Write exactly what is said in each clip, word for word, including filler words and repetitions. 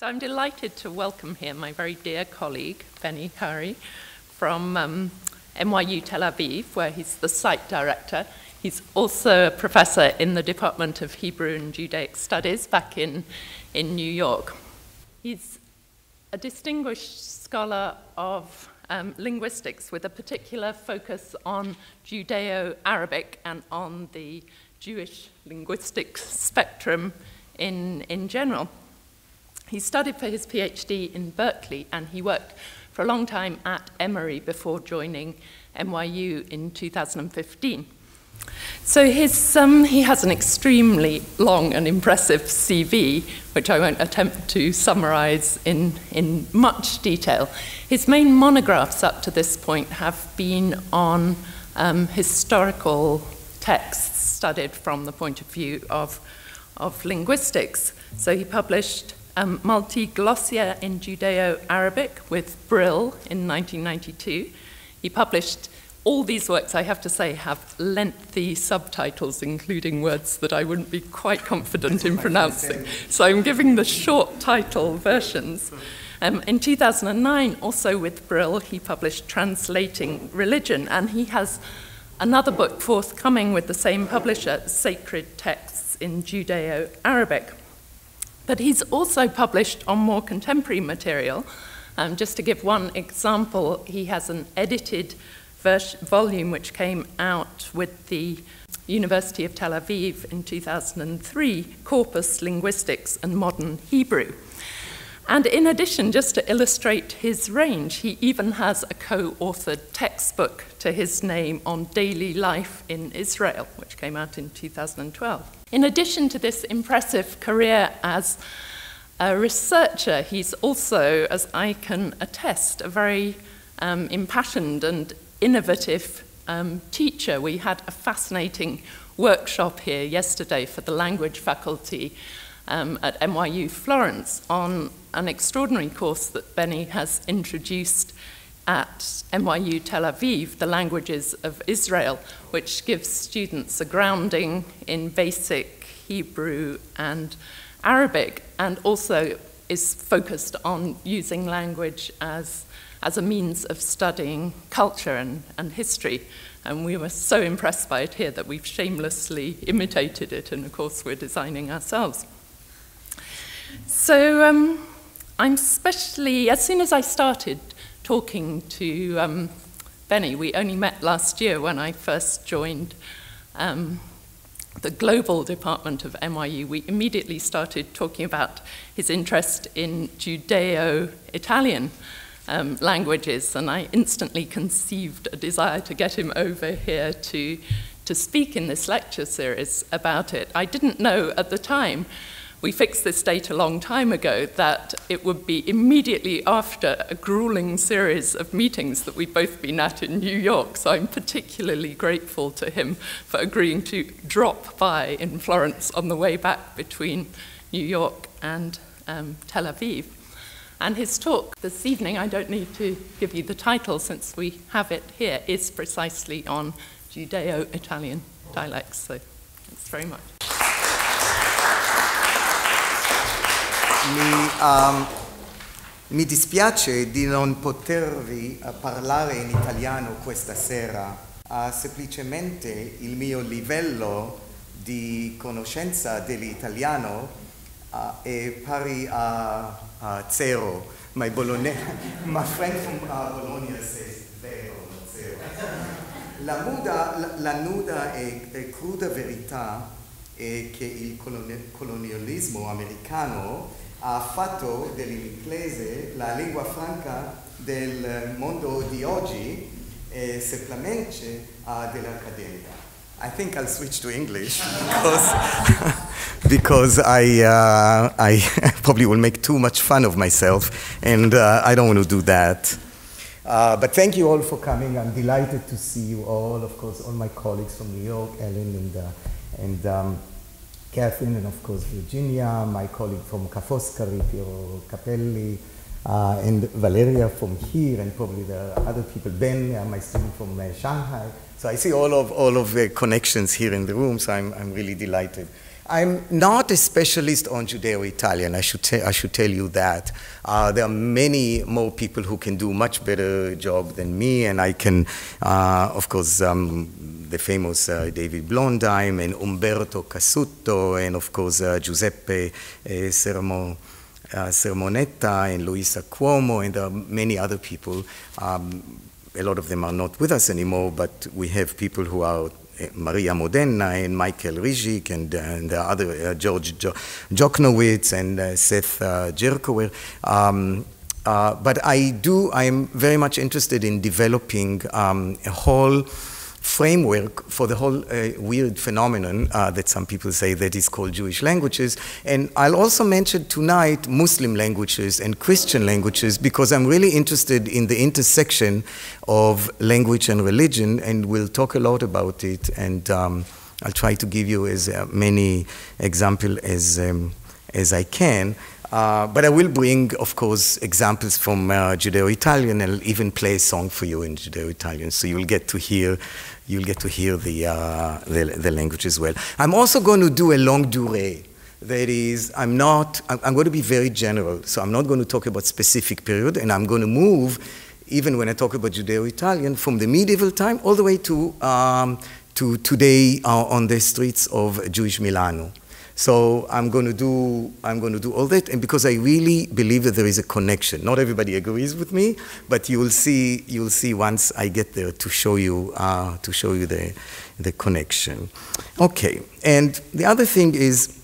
So I'm delighted to welcome here my very dear colleague, Benny Hary, from um, N Y U Tel Aviv, where he's the site director. He's also a professor in the Department of Hebrew and Judaic Studies back in, in New York. He's a distinguished scholar of um, linguistics with a particular focus on Judeo-Arabic and on the Jewish linguistic spectrum in, in general. He studied for his PhD in Berkeley, and he worked for a long time at Emory before joining N Y U in two thousand fifteen. So his, um, he has an extremely long and impressive C V, which I won't attempt to summarize in, in much detail. His main monographs up to this point have been on um, historical texts studied from the point of view of, of linguistics. So he published Um, Multiglossia in Judeo-Arabic with Brill in nineteen ninety-two. He published all these works, I have to say, have lengthy subtitles, including words that I wouldn't be quite confident in pronouncing. So I'm giving the short title versions. Um, in two thousand nine, also with Brill, he published Translating Religion, and he has another book forthcoming with the same publisher, Sacred Texts in Judeo-Arabic. But he's also published on more contemporary material. Um, just to give one example, he has an edited volume which came out with the University of Tel Aviv in two thousand three, Corpus Linguistics and Modern Hebrew. And in addition, just to illustrate his range, he even has a co-authored textbook to his name on daily life in Israel, which came out in two thousand twelve. In addition to this impressive career as a researcher, he's also, as I can attest, a very um, impassioned and innovative um, teacher. We had a fascinating workshop here yesterday for the language faculty um, at N Y U Florence on an extraordinary course that Benny has introduced at N Y U Tel Aviv, the languages of Israel, which gives students a grounding in basic Hebrew and Arabic, and also is focused on using language as, as a means of studying culture and, and history. And we were so impressed by it here that we've shamelessly imitated it, and of course we're designing ourselves. So um, I'm especially, as soon as I started talking to um, Benny. We only met last year when I first joined um, the global department of N Y U. We immediately started talking about his interest in Judeo-Italian um, languages, and I instantly conceived a desire to get him over here to, to speak in this lecture series about it. I didn't know at the time. We fixed this date a long time ago, that it would be immediately after a grueling series of meetings that we've both been at in New York, so I'm particularly grateful to him for agreeing to drop by in Florence on the way back between New York and um, Tel Aviv. And his talk this evening, I don't need to give you the title since we have it here, is precisely on Judeo-Italian dialects, so thanks very much. Mi, um, mi dispiace di non potervi parlare in italiano questa sera, uh, semplicemente il mio livello di conoscenza dell'italiano uh, è pari a, a zero, ma il Francum a Bologna è zero, zero. La, muda, la, la nuda e, e cruda verità è che il colonialismo americano ha fatto dell'inglese la lingua franca del mondo di oggi e semplicemente uh, dell'Accademia. I think I'll switch to English because, because I, uh, I probably will make too much fun of myself, and uh, I don't want to do that. Uh, but thank you all for coming. I'm delighted to see you all, of course, all my colleagues from New York, Ellen and, uh, and um, Catherine, and of course Virginia, my colleague from Ca' Foscari, Piero Capelli, uh, and Valeria from here, and probably the other people, Ben, uh, my student from uh, Shanghai. So I see all of all of the connections here in the room, so I'm, I'm really delighted. I'm not a specialist on Judeo-Italian, I should, I should tell you that. Uh, there are many more people who can do much better job than me, and I can, uh, of course, um, the famous uh, David Blondheim and Umberto Cassuto, and of course uh, Giuseppe uh, Sermo, uh, Sermonetta and Luisa Cuomo, and there are many other people. Um, a lot of them are not with us anymore, but we have people who are Maria Modena and Michael Rizik and, and the other, uh, George jo Joknowitz and uh, Seth uh, Jerkower. Um, uh, but I do, I'm very much interested in developing um, a whole framework for the whole uh, weird phenomenon uh, that some people say that is called Jewish languages. And I'll also mention tonight Muslim languages and Christian languages, because I'm really interested in the intersection of language and religion, and we'll talk a lot about it. And um, I'll try to give you as uh, many examples as, um, as I can. Uh, but I will bring, of course, examples from uh, Judeo-Italian, and I'll even play a song for you in Judeo-Italian, so you'll get to hear, you'll get to hear the, uh, the, the language as well. I'm also going to do a long durée. That is, I'm not, I'm, I'm going to be very general, so I'm not going to talk about specific period, and I'm going to move, even when I talk about Judeo-Italian, from the medieval time all the way to, um, to today uh, on the streets of Jewish Milano. So I'm going to do, I'm going to do all that, and because I really believe that there is a connection. Not everybody agrees with me, but you will see, you will see once I get there to show you, uh, to show you the, the connection. Okay, and the other thing is,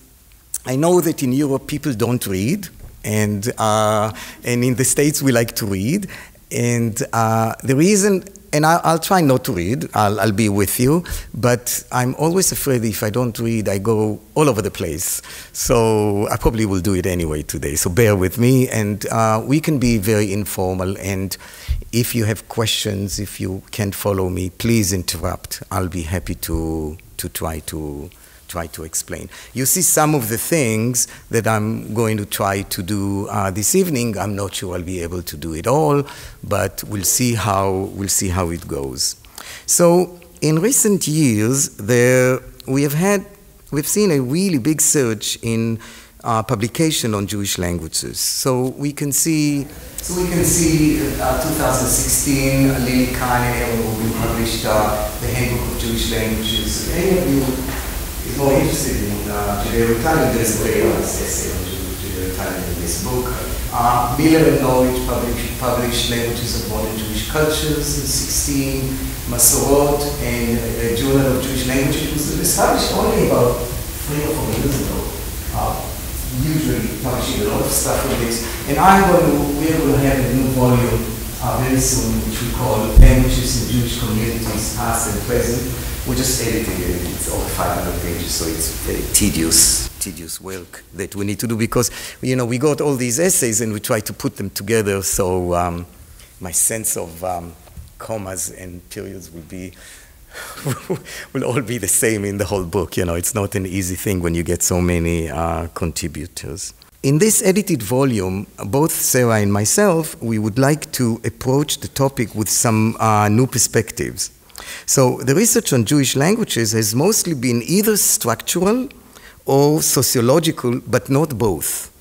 I know that in Europe people don't read, and, uh, and in the States we like to read, and uh, the reason, and I'll, I'll try not to read, I'll, I'll be with you, but I'm always afraid if I don't read, I go all over the place. So I probably will do it anyway today, so bear with me. And uh, we can be very informal, and if you have questions, if you can't follow me, please interrupt. I'll be happy to, to try to, try to explain. You see some of the things that I'm going to try to do uh, this evening. I'm not sure I'll be able to do it all, but we'll see how, we'll see how it goes. So in recent years, there we have had, we've seen a really big surge in uh, publication on Jewish languages. So we can see, so we can see uh, twenty sixteen, Lily Kahn who published uh, the Handbook of Jewish Languages. Any of you is more interested in uh, Judeo-Italian, there's way of assessing Judeo-Italian in this book. Uh, Miller and Norwich published, published Languages of Modern Jewish Cultures in sixteen, Masorot and uh, Journal of Jewish Languages was established only about three or four years ago. Uh, usually publishing a lot of stuff on this. And I'm going to, we will have a new volume uh, very soon, which we call Languages in Jewish Communities, Past and Present. We're just editing it, it's over five hundred pages, so it's a tedious, tedious work that we need to do because, you know, we got all these essays and we try to put them together, so um, my sense of um, commas and periods will be, will all be the same in the whole book, you know. It's not an easy thing when you get so many uh, contributors. In this edited volume, both Sarah and myself, we would like to approach the topic with some uh, new perspectives. So the research on Jewish languages has mostly been either structural or sociological, but not both.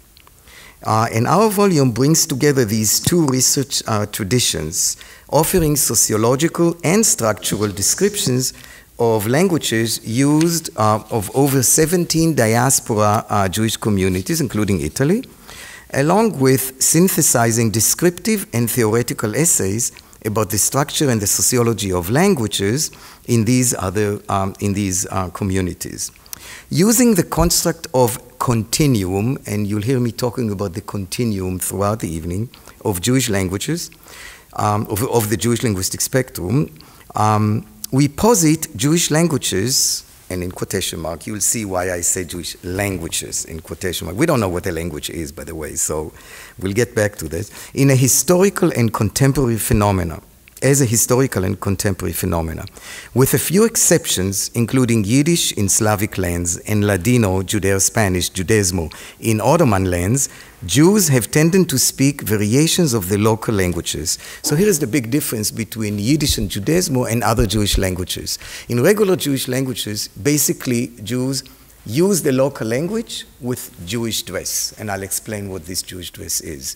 Uh, and our volume brings together these two research uh, traditions, offering sociological and structural descriptions of languages used uh, of over seventeen diaspora uh, Jewish communities, including Italy, along with synthesizing descriptive and theoretical essays about the structure and the sociology of languages in these other, um, in these uh, communities. Using the construct of continuum, and you'll hear me talking about the continuum throughout the evening, of Jewish languages, um, of, of the Jewish linguistic spectrum, um, we posit Jewish languages, and in quotation mark, you'll see why I say Jewish languages in quotation mark. We don't know what a language is, by the way, so we'll get back to this. In a historical and contemporary phenomena, as a historical and contemporary phenomena, with a few exceptions, including Yiddish in Slavic lands and Ladino, Judeo-Spanish, Judesmo in Ottoman lands, Jews have tended to speak variations of the local languages. So here is the big difference between Yiddish and Judesmo and other Jewish languages. In regular Jewish languages, basically Jews use the local language with Jewish dress, and I'll explain what this Jewish dress is.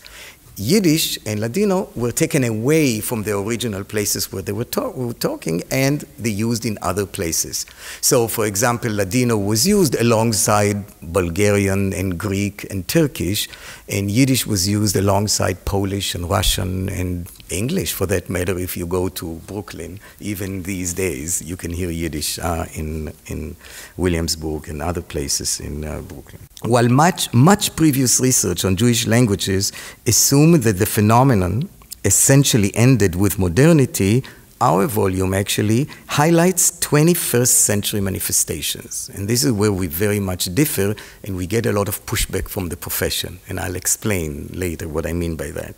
Yiddish and Ladino were taken away from the original places where they were, ta were talking, and they used in other places. So, for example, Ladino was used alongside Bulgarian and Greek and Turkish, and Yiddish was used alongside Polish and Russian and English, for that matter. If you go to Brooklyn, even these days, you can hear Yiddish uh, in, in Williamsburg and other places in uh, Brooklyn. While much, much previous research on Jewish languages assumed that the phenomenon essentially ended with modernity, our volume actually highlights twenty-first century manifestations. And this is where we very much differ, and we get a lot of pushback from the profession. And I'll explain later what I mean by that.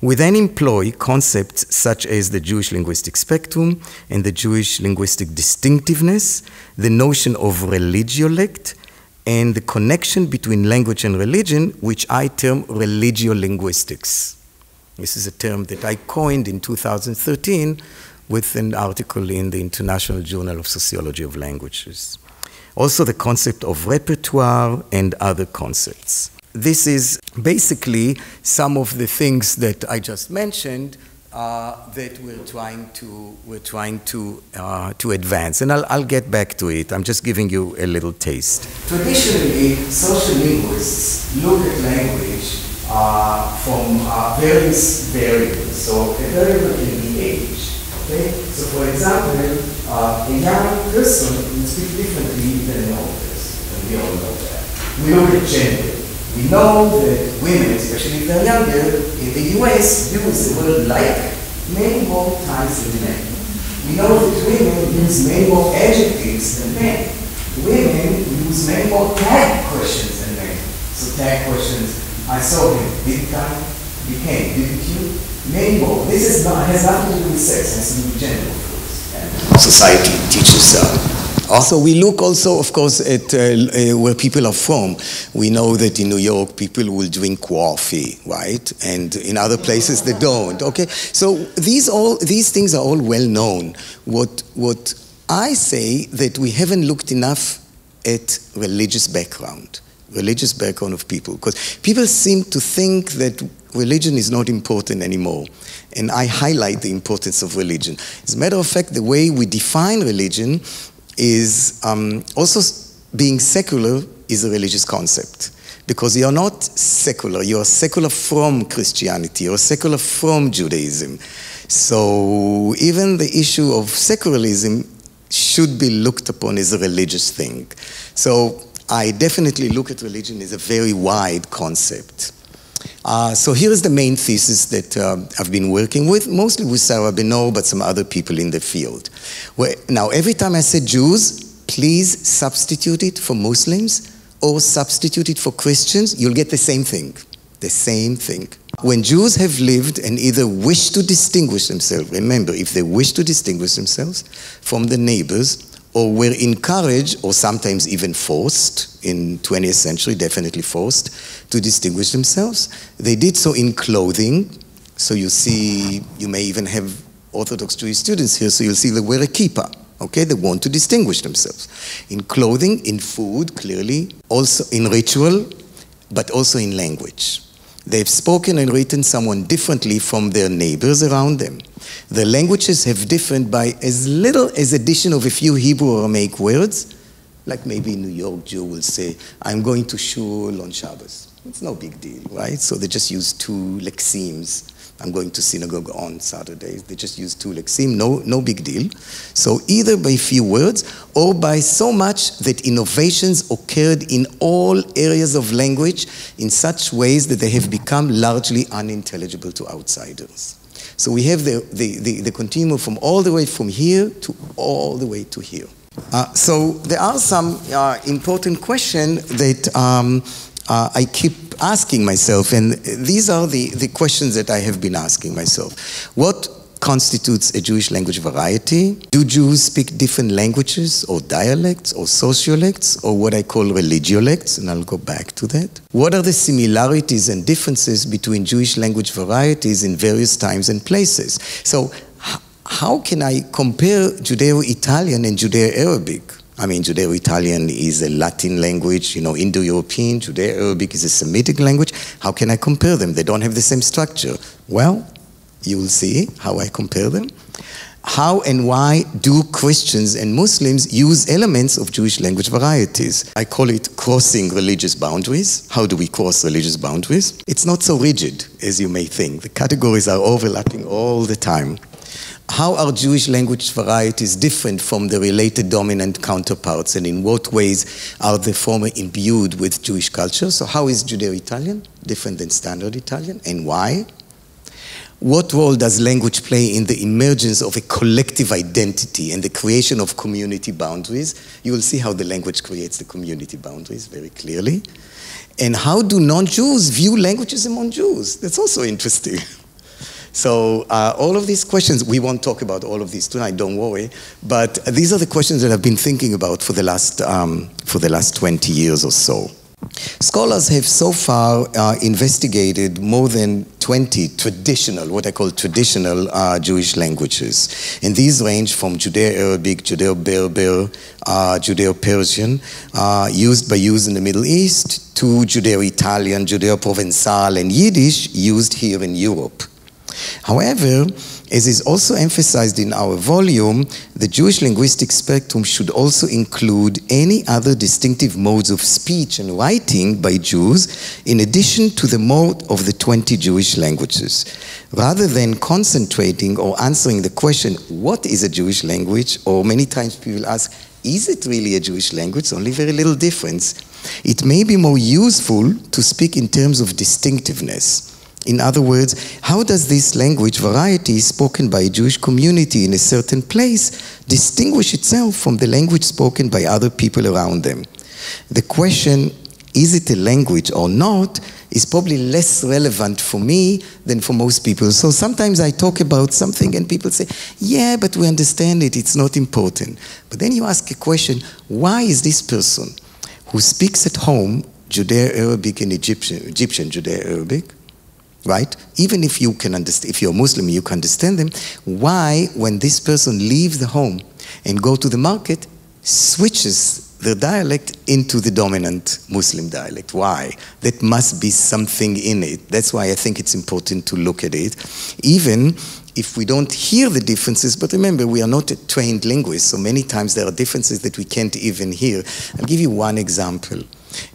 We then employ concepts such as the Jewish linguistic spectrum and the Jewish linguistic distinctiveness, the notion of religiolect, and the connection between language and religion, which I term religiolinguistics. This is a term that I coined in two thousand thirteen with an article in the International Journal of Sociology of Languages. Also the concept of repertoire and other concepts. This is basically some of the things that I just mentioned Uh, that we're trying to we're trying to uh, to advance, and I'll I'll get back to it. I'm just giving you a little taste. Traditionally, social linguists look at language uh, from uh, various variables. So a variable can be age. Okay. So for example, uh, a young person will speak differently than an old person, and we all know that. We look at gender. We know that women, especially if they're younger, in the U S use the word like many more times than men. We know that women use many more adjectives than men. Women use many more tag questions than men. So tag questions, I saw him, didn't I? You came, didn't you? Many more. This is not, has nothing to do with sex, it has to do with gender, of course. And society teaches that. So we look also, of course, at uh, uh, where people are from. We know that in New York, people will drink coffee, right? And in other places, they don't, okay? So these, all, these things are all well known. What, what I say that we haven't looked enough at religious background, religious background of people, because people seem to think that religion is not important anymore. And I highlight the importance of religion. As a matter of fact, the way we define religion is um, also being secular is a religious concept, because you are not secular, you are secular from Christianity, you are secular from Judaism. So even the issue of secularism should be looked upon as a religious thing. So I definitely look at religion as a very wide concept. Uh, so here is the main thesis that uh, I've been working with, mostly with Sarah Benor, but some other people in the field. Where, now, every time I say Jews, please substitute it for Muslims or substitute it for Christians. You'll get the same thing, the same thing. When Jews have lived and either wish to distinguish themselves, remember, if they wish to distinguish themselves from the neighbors, or were encouraged, or sometimes even forced, in twentieth century, definitely forced, to distinguish themselves. They did so in clothing. So you see, you may even have Orthodox Jewish students here, so you'll see they wear a kippah. Okay, they want to distinguish themselves. In clothing, in food, clearly, also in ritual, but also in language. They've spoken and written somewhat differently from their neighbors around them. The languages have differed by as little as addition of a few Hebrew or Aramaic words, like maybe New York Jew will say, I'm going to shul on Shabbos. It's no big deal, right? So they just use two lexemes. I'm going to synagogue on Saturdays. They just use two lexemes, no, no big deal. So either by few words or by so much that innovations occurred in all areas of language in such ways that they have become largely unintelligible to outsiders. So we have the, the, the, the continuum from all the way from here to all the way to here. Uh, so there are some uh, important questions that um, uh, I keep asking myself, and these are the, the questions that I have been asking myself. What constitutes a Jewish language variety? Do Jews speak different languages or dialects or sociolects or what I call religiolects? And I'll go back to that. What are the similarities and differences between Jewish language varieties in various times and places? So how can I compare Judeo-Italian and Judeo-Arabic? I mean, Judeo-Italian is a Latin language, you know, Indo-European, Judeo-Arabic is a Semitic language. How can I compare them? They don't have the same structure. Well, you will see how I compare them. How and why do Christians and Muslims use elements of Jewish language varieties? I call it crossing religious boundaries. How do we cross religious boundaries? It's not so rigid as you may think. The categories are overlapping all the time. How are Jewish language varieties different from the related dominant counterparts, and in what ways are the former imbued with Jewish culture? So how is Judeo-Italian different than Standard Italian, and why? What role does language play in the emergence of a collective identity and the creation of community boundaries? You will see how the language creates the community boundaries very clearly. And how do non-Jews view languages among Jews? That's also interesting. So uh, all of these questions, we won't talk about all of these tonight, don't worry, but these are the questions that I've been thinking about for the last, um, for the last twenty years or so. Scholars have so far uh, investigated more than twenty traditional, what I call traditional uh, Jewish languages. And these range from Judeo-Arabic, Judeo-Berber, uh, Judeo-Persian, uh, used by Jews in the Middle East, to Judeo-Italian, Judeo-Provencal, and Yiddish, used here in Europe. However, as is also emphasized in our volume, the Jewish linguistic spectrum should also include any other distinctive modes of speech and writing by Jews, in addition to the mode of the twenty Jewish languages. Rather than concentrating or answering the question, what is a Jewish language? Or many times people ask, is it really a Jewish language? It's only very little difference. It may be more useful to speak in terms of distinctiveness. In other words, how does this language variety spoken by a Jewish community in a certain place distinguish itself from the language spoken by other people around them? The question, is it a language or not, is probably less relevant for me than for most people. So sometimes I talk about something and people say, yeah, but we understand it, it's not important. But then you ask a question, why is this person who speaks at home Judeo-Arabic and Egyptian, Egyptian Judeo-Arabic, right? Even if you can understand, if you're Muslim, you can understand them. Why, when this person leaves the home and go to the market, switches their dialect into the dominant Muslim dialect? Why? That must be something in it. That's why I think it's important to look at it, even if we don't hear the differences. But remember, we are not a trained linguist, so many times there are differences that we can't even hear. I'll give you one example.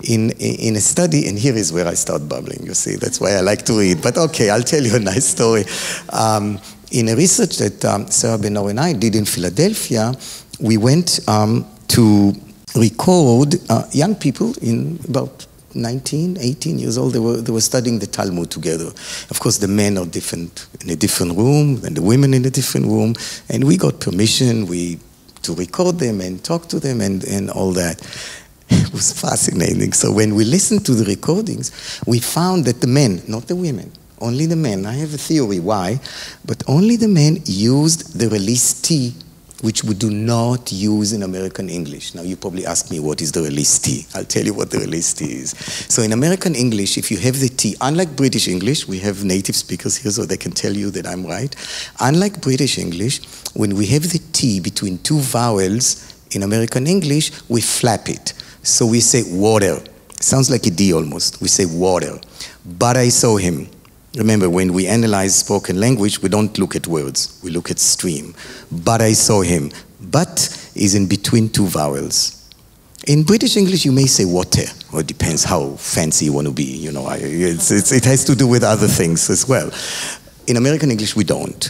In, in a study, and here is where I start bubbling, you see, that's why I like to read. But okay, I'll tell you a nice story. Um, in a research that um, Sarah Benor and I did in Philadelphia, we went um, to record uh, young people in about nineteen, eighteen years old. They were, they were studying the Talmud together. Of course, the men are different in a different room, and the women in a different room, and we got permission we, to record them and talk to them and, and all that. It was fascinating. So when we listened to the recordings, we found that the men, not the women, only the men, I have a theory why, but only the men used the release T, which we do not use in American English. Now you probably ask me, what is the release T? I'll tell you what the release T is. So in American English, if you have the T, unlike British English, we have native speakers here so they can tell you that I'm right. Unlike British English, when we have the T between two vowels, in American English, we flap it. So we say water. Sounds like a D almost. We say water. But I saw him. Remember, when we analyze spoken language, we don't look at words. We look at stream. But I saw him. But is in between two vowels. In British English, you may say water. Or it depends how fancy you want to be. You know, it's, it's, it has to do with other things as well. In American English, we don't.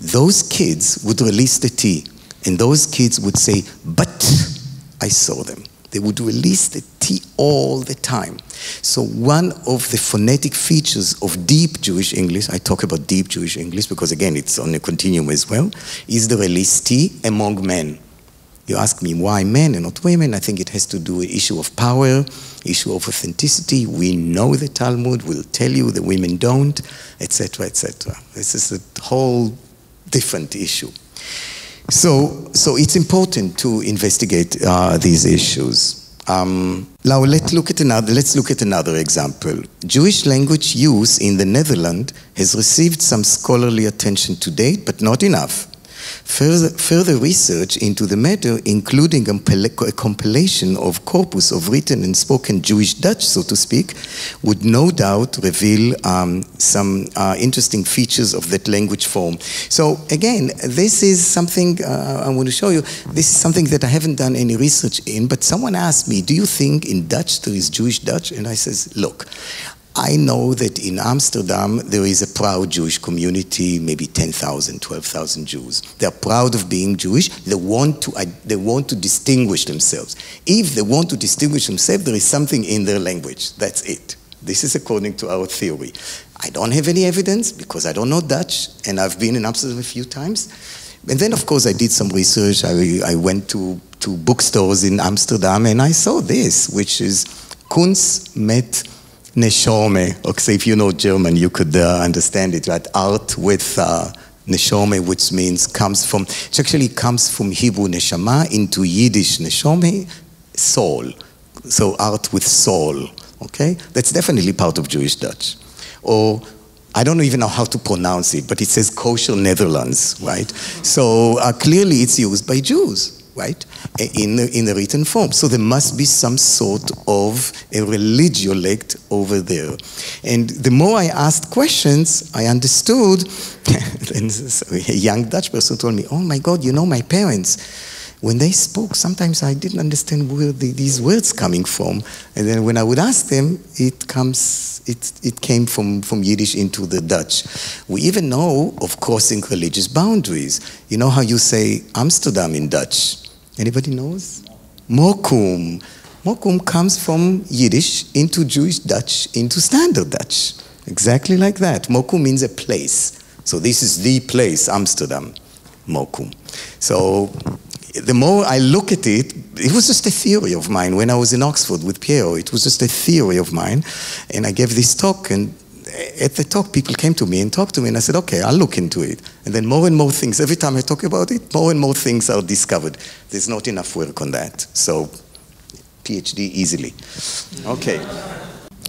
Those kids would release the T. And those kids would say, but I saw them. They would release the T all the time. So one of the phonetic features of deep Jewish English, I talk about deep Jewish English because again, it's on a continuum as well, is the release T among men. You ask me why men and not women, I think it has to do with issue of power, issue of authenticity. We know the Talmud will tell you the women don't, et cetera, et cetera. This is a whole different issue. So, so it's important to investigate uh, these issues. Um, now let's look at another. Let's look at another example. Jewish language use in the Netherlands has received some scholarly attention to date, but not enough. Further, further research into the matter, including a compilation of corpus of written and spoken Jewish Dutch, so to speak, would no doubt reveal um, some uh, interesting features of that language form. So again, this is something uh, I want to show you. This is something that I haven't done any research in, but someone asked me, do you think in Dutch there is Jewish Dutch? And I says, look, I know that in Amsterdam there is a proud Jewish community, maybe ten thousand, twelve thousand Jews. They are proud of being Jewish. They want to, they want to distinguish themselves. If they want to distinguish themselves, there is something in their language. That's it. This is according to our theory. I don't have any evidence because I don't know Dutch, and I've been in Amsterdam a few times. And then, of course, I did some research. I, I went to, to bookstores in Amsterdam, and I saw this, which is Kunst met Neshome. Okay, if you know German, you could uh, understand it, right? Art with uh, Neshome, which means comes from, it actually comes from Hebrew Neshama into Yiddish Neshome, soul. So art with soul, okay? That's definitely part of Jewish Dutch. Or I don't even know how to pronounce it, but it says kosher Netherlands, right? So uh, clearly it's used by Jews, right, in the, in the written form. So there must be some sort of a religiolect over there. And the more I asked questions, I understood, and a young Dutch person told me, oh my God, you know, my parents, when they spoke, sometimes I didn't understand where the, these words coming from. And then when I would ask them, it, comes, it, it came from, from Yiddish into the Dutch. We even know of crossing religious boundaries. You know how you say Amsterdam in Dutch? Anybody knows? Mokum. Mokum comes from Yiddish into Jewish Dutch into Standard Dutch. Exactly like that. Mokum means a place. So this is the place, Amsterdam. Mokum. So the more I look at it, it was just a theory of mine. When I was in Oxford with Piero, it was just a theory of mine. And I gave this talk, and at the talk, people came to me and talked to me, and I said, okay, I'll look into it. And then more and more things, every time I talk about it, more and more things are discovered. There's not enough work on that. So, PhD easily. Okay.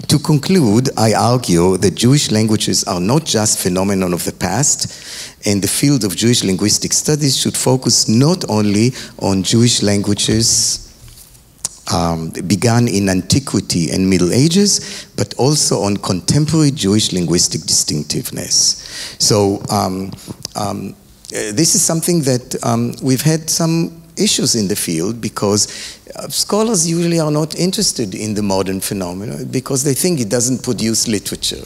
To conclude, I argue that Jewish languages are not just phenomenon of the past, and the field of Jewish linguistic studies should focus not only on Jewish languages um, begun in antiquity and Middle Ages, but also on contemporary Jewish linguistic distinctiveness. So um, um, this is something that um, we've had some issues in the field, because Uh, scholars usually are not interested in the modern phenomena because they think it doesn't produce literature.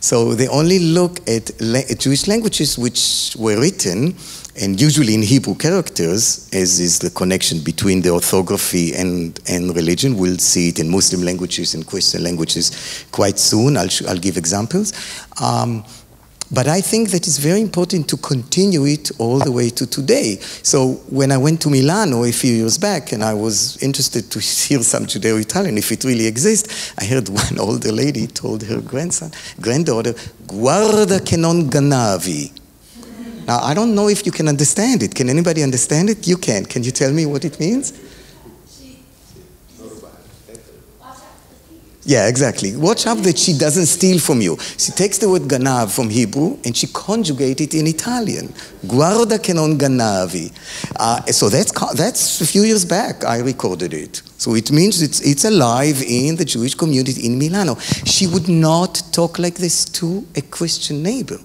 So they only look at, la at Jewish languages which were written, and usually in Hebrew characters, as is the connection between the orthography and, and religion. We'll see it in Muslim languages and Christian languages quite soon. I'll, sh I'll give examples. Um, But I think that it's very important to continue it all the way to today. So when I went to Milano a few years back, and I was interested to hear some Judeo-Italian, if it really exists, I heard one older lady told her grandson, granddaughter, guarda che non ganavi. Now, I don't know if you can understand it. Can anybody understand it? You can. Can you tell me what it means? Yeah, exactly. Watch out that she doesn't steal from you. She takes the word ganav from Hebrew and she conjugates it in Italian. Guarda che non ganavi. Uh, so that's, that's a few years back I recorded it. So it means it's, it's alive in the Jewish community in Milano. She would not talk like this to a Christian neighbor,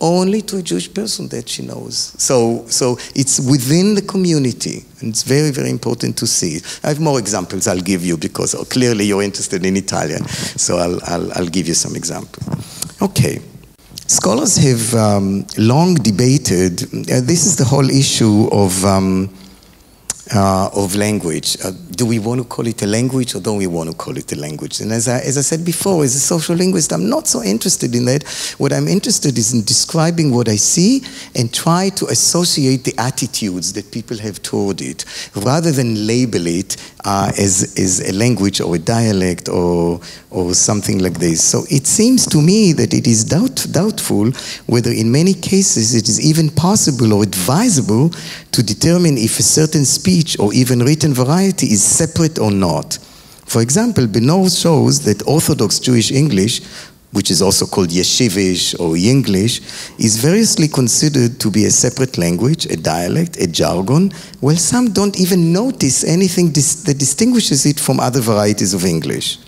only to a Jewish person that she knows. So, so it's within the community, and it's very, very important to see it. I have more examples I'll give you, because oh, clearly you're interested in Italian, so I'll, I'll, I'll give you some examples. Okay. Scholars have um, long debated, uh, this is the whole issue of, um, uh, of language. Uh, do we want to call it a language, or don't we want to call it a language? And as I, as I said before, as a social linguist, I'm not so interested in that. What I'm interested is in describing what I see and try to associate the attitudes that people have toward it, rather than label it uh, as, as a language or a dialect or, or something like this. So it seems to me that it is doubt, doubtful whether in many cases it is even possible or advisable to determine if a certain speech or even written variety is separate or not. For example, Benor shows that Orthodox Jewish English which is also called Yeshivish or Yinglish, is variously considered to be a separate language, a dialect, a jargon, while some don't even notice anything dis that distinguishes it from other varieties of English.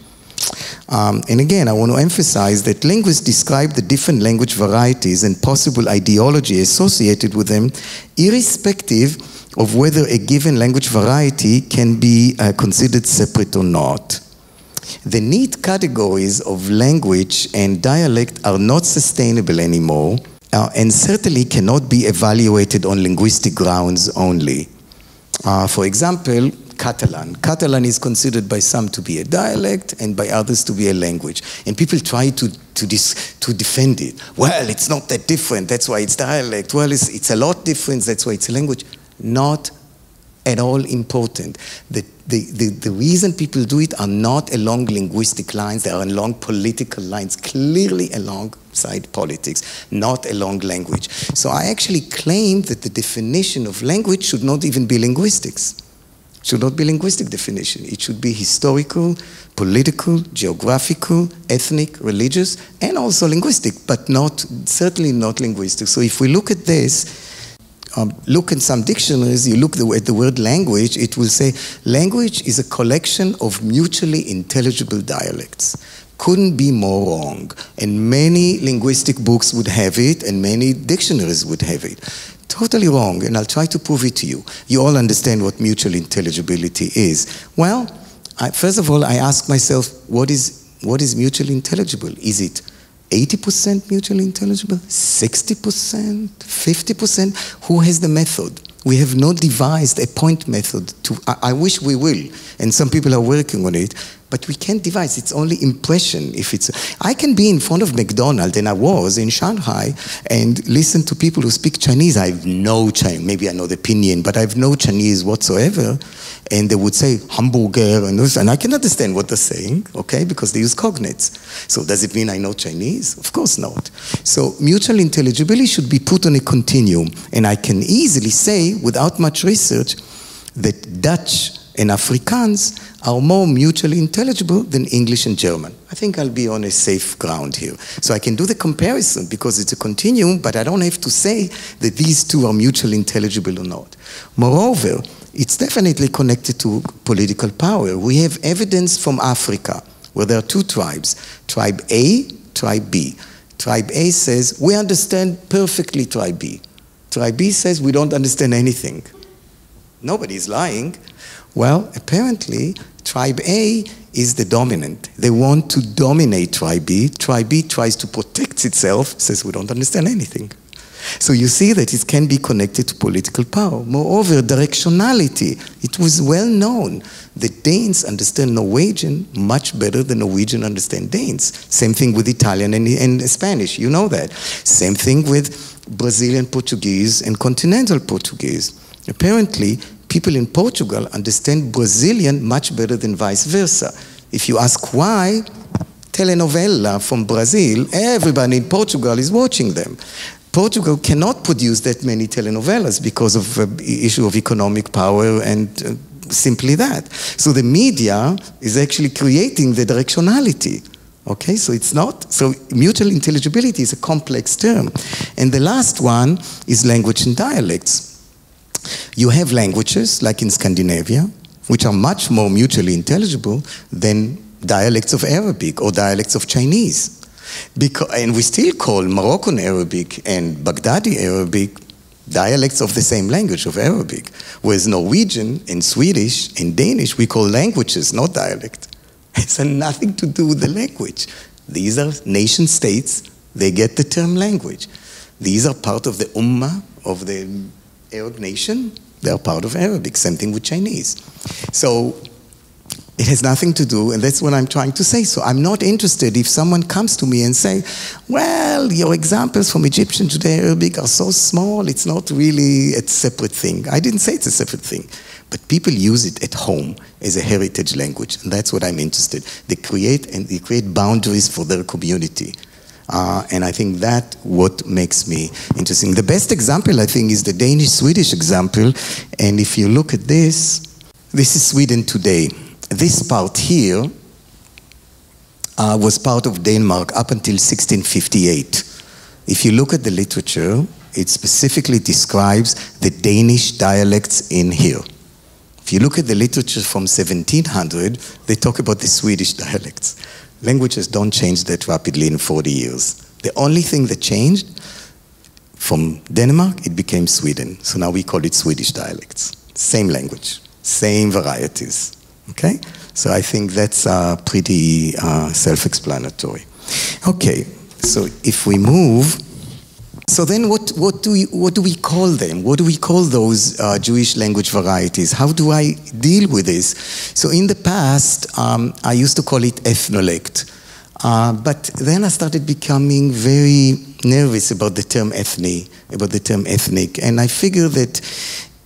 Um, and again, I want to emphasize that linguists describe the different language varieties and possible ideology associated with them, irrespective of whether a given language variety can be uh, considered separate or not. The neat categories of language and dialect are not sustainable anymore, uh, and certainly cannot be evaluated on linguistic grounds only. Uh, for example, Catalan. Catalan is considered by some to be a dialect and by others to be a language. And people try to, to, dis, to defend it. Well, it's not that different, that's why it's dialect. Well, it's, it's a lot different, that's why it's a language. Not at all important. The, the, the, the reason people do it are not along linguistic lines, they are along political lines, clearly alongside politics, not along language. So I actually claim that the definition of language should not even be linguistics. Should not be linguistic definition. It should be historical, political, geographical, ethnic, religious, and also linguistic, but not, certainly not linguistic. So if we look at this, um, look in some dictionaries, you look the, at the word language, it will say language is a collection of mutually intelligible dialects. Couldn't be more wrong. And many linguistic books would have it, and many dictionaries would have it. Totally wrong, and I'll try to prove it to you. You all understand what mutual intelligibility is. Well, I, first of all, I ask myself, what is, what is mutually intelligible? Is it eighty percent mutually intelligible? sixty percent? fifty percent? Who has the method? We have not devised a point method. To, I, I wish we will, and some people are working on it, but we can't devise, it's only impression. If it's, I can be in front of McDonald's, and I was in Shanghai, and listen to people who speak Chinese. I have no Chinese, maybe I know the pinyin, but I have no Chinese whatsoever, and they would say hamburger, and, this, and I can understand what they're saying, okay, because they use cognates. So does it mean I know Chinese? Of course not. So mutual intelligibility should be put on a continuum, and I can easily say, without much research, that Dutch and Afrikaans are more mutually intelligible than English and German. I think I'll be on a safe ground here. So I can do the comparison because it's a continuum, but I don't have to say that these two are mutually intelligible or not. Moreover, it's definitely connected to political power. We have evidence from Africa where there are two tribes, tribe A, tribe B. Tribe A says, we understand perfectly tribe B. Tribe B says, we don't understand anything. Nobody's lying. Well, apparently, tribe A is the dominant. They want to dominate tribe B. Tribe B tries to protect itself, says we don't understand anything. So you see that it can be connected to political power. Moreover, directionality. It was well known that Danes understand Norwegian much better than Norwegian understand Danes. Same thing with Italian and, and Spanish, you know that. Same thing with Brazilian Portuguese and continental Portuguese. Apparently, people in Portugal understand Brazilian much better than vice versa. If you ask why, telenovela from Brazil, everybody in Portugal is watching them. Portugal cannot produce that many telenovelas because of the uh, issue of economic power and uh, simply that. So the media is actually creating the directionality. Okay, so it's not, so mutual intelligibility is a complex term. And the last one is language and dialects. You have languages, like in Scandinavia, which are much more mutually intelligible than dialects of Arabic or dialects of Chinese. Because, and we still call Moroccan Arabic and Baghdadi Arabic dialects of the same language of Arabic, whereas Norwegian and Swedish and Danish we call languages, not dialect. It's nothing to do with the language. These are nation states, they get the term language. These are part of the Ummah, of the Arab nation, they are part of Arabic, same thing with Chinese. So it has nothing to do, and that's what I'm trying to say. So I'm not interested if someone comes to me and say, well, your examples from Egyptian Judeo-Arabic are so small, it's not really a separate thing. I didn't say it's a separate thing, but people use it at home as a heritage language, and that's what I'm interested. They create, and they create boundaries for their community. Uh, and I think that what makes me interesting. The best example, I think, is the Danish-Swedish example. And if you look at this, this is Sweden today. This part here uh, was part of Denmark up until sixteen fifty-eight. If you look at the literature, it specifically describes the Danish dialects in here. If you look at the literature from seventeen hundred, they talk about the Swedish dialects. Languages don't change that rapidly in forty years. The only thing that changed, from Denmark, it became Sweden. So now we call it Swedish dialects. Same language, same varieties, okay? So I think that's uh, pretty uh, self-explanatory. Okay, so if we move, so then what, what, do we, what do we call them? What do we call those uh, Jewish language varieties? How do I deal with this? So in the past, um, I used to call it ethnolect. Uh, but then I started becoming very nervous about the term ethnic, about the term ethnic. And I figured that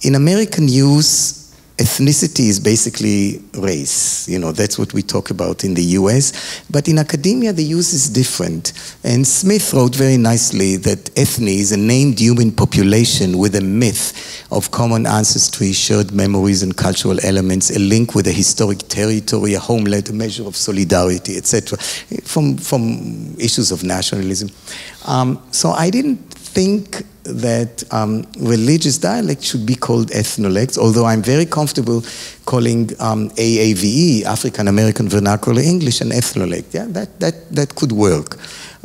in American use, ethnicity is basically race. You know, that's what we talk about in the U S. But in academia, the use is different. And Smith wrote very nicely that ethne is a named human population with a myth of common ancestry, shared memories and cultural elements, a link with a historic territory, a homeland, a measure of solidarity, et cetera, from, from issues of nationalism. Um, so I didn't think that um, religious dialects should be called ethnolects, although I'm very comfortable calling um, A A V E, African American Vernacular English, an ethnolect. Yeah, that, that, that could work.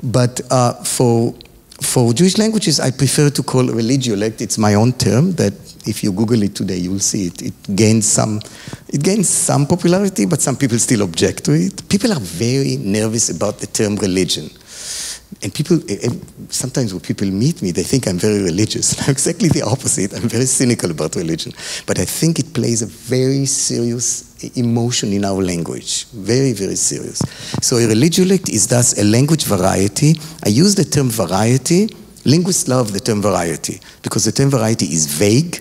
But uh, for, for Jewish languages, I prefer to call religiolect. It's my own term that if you Google it today, you'll see it. It gains some, it gains some popularity, but some people still object to it. People are very nervous about the term religion. And people, sometimes when people meet me, they think I'm very religious. I'm exactly the opposite. I'm very cynical about religion. But I think it plays a very serious emotion in our language. Very, very serious. So a religiolect is thus a language variety. I use the term variety. Linguists love the term variety because the term variety is vague.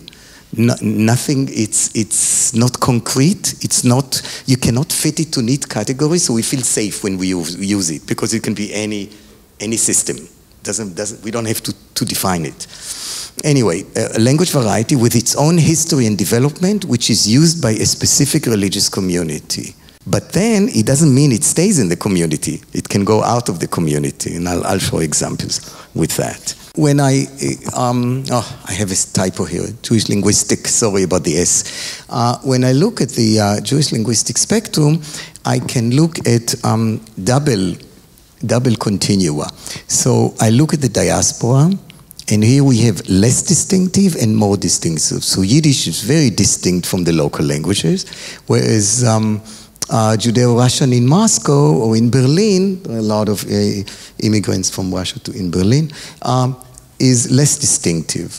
No, nothing, it's, it's not concrete, it's not, you cannot fit it to neat categories, so we feel safe when we use, use it because it can be any Any system. Doesn't, doesn't, we don't have to, to define it. Anyway, a language variety with its own history and development, which is used by a specific religious community. But then it doesn't mean it stays in the community. It can go out of the community, and I'll, I'll show examples with that. When I, um, oh, I have a typo here, Jewish linguistic, sorry about the S. Uh, when I look at the uh, Jewish linguistic spectrum, I can look at um, double double continua. So I look at the diaspora, and here we have less distinctive and more distinctive. So Yiddish is very distinct from the local languages, whereas um, uh, Judeo-Russian in Moscow or in Berlin, a lot of uh, immigrants from Russia to in Berlin, um, is less distinctive.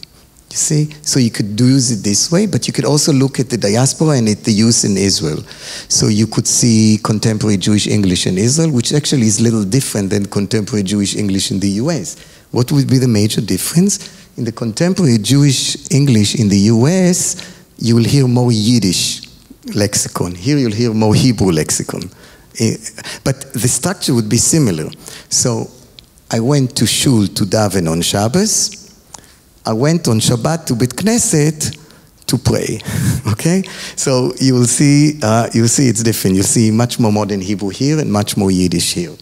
You see? So you could use it this way, but you could also look at the diaspora and at the use in Israel. So you could see contemporary Jewish English in Israel, which actually is little different than contemporary Jewish English in the U S. What would be the major difference? In the contemporary Jewish English in the U S, you will hear more Yiddish lexicon. Here you'll hear more Hebrew lexicon. But the structure would be similar. So I went to shul to daven on Shabbos. I went on Shabbat to Beit Knesset to pray, okay? So you will see, uh, you'll see it's different. You'll see much more modern Hebrew here and much more Yiddish here.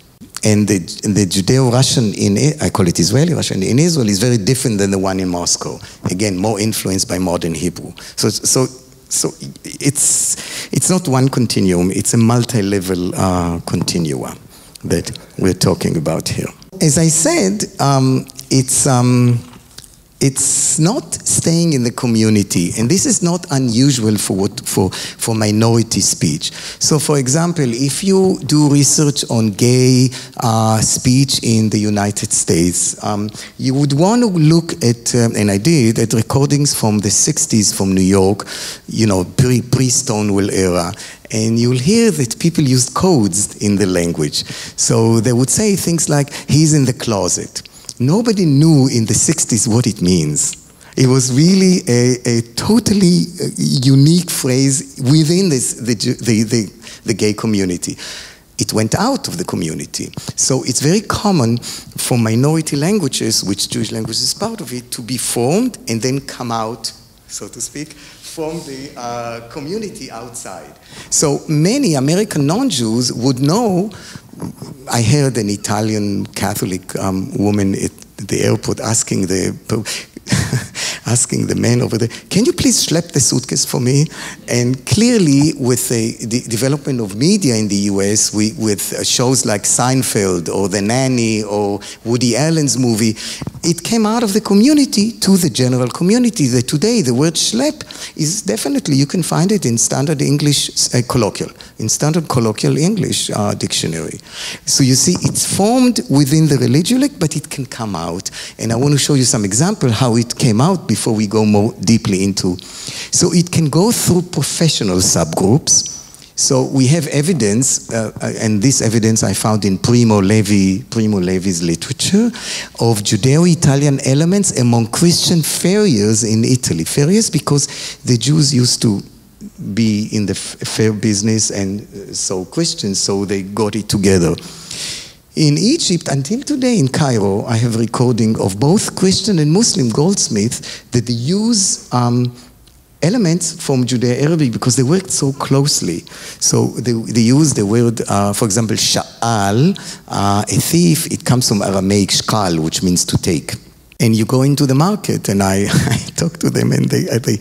And the, the Judeo-Russian in, I call it Israeli Russian, in Israel is very different than the one in Moscow. Again, more influenced by modern Hebrew. So, so, so it's, it's not one continuum, it's a multi-level uh, continua that we're talking about here. As I said, um, it's, um, It's not staying in the community, and this is not unusual for, what, for, for minority speech. So, for example, if you do research on gay uh, speech in the United States, um, you would want to look at, um, and I did, at recordings from the sixties from New York, you know, pre, pre-Stonewall era. And you'll hear that people used codes in the language. So they would say things like, he's in the closet. Nobody knew in the sixties what it means. It was really a, a totally unique phrase within this, the, the, the, the gay community. It went out of the community. So it's very common for minority languages, which Jewish language is part of it, to be formed and then come out, so to speak, from the uh, community outside. So many American non-Jews would know I heard an Italian Catholic um, woman at the airport asking the asking the man over there, can you please schlep the suitcase for me? And clearly, with the, the development of media in the U S, we, with shows like Seinfeld or The Nanny or Woody Allen's movie, it came out of the community to the general community. That today, the word schlep is definitely, you can find it in standard English, uh, colloquial, in standard colloquial English uh, dictionary. So you see, it's formed within the religiolect, but it can come out. And I want to show you some example how it came out before we go more deeply into. So it can go through professional subgroups. So we have evidence, uh, and this evidence I found in Primo Levi, Primo Levi's literature, of Judeo-Italian elements among Christian farriers in Italy. Farriers because the Jews used to be in the fair business, and so Christians, so they got it together. In Egypt, until today in Cairo, I have recording of both Christian and Muslim goldsmiths that they use um, elements from Judeo-Arabic because they worked so closely. So they, they use the word, uh, for example, sha'al, uh, a thief. It comes from Aramaic shqal, which means to take. And you go into the market, and I, I talk to them, and they, they,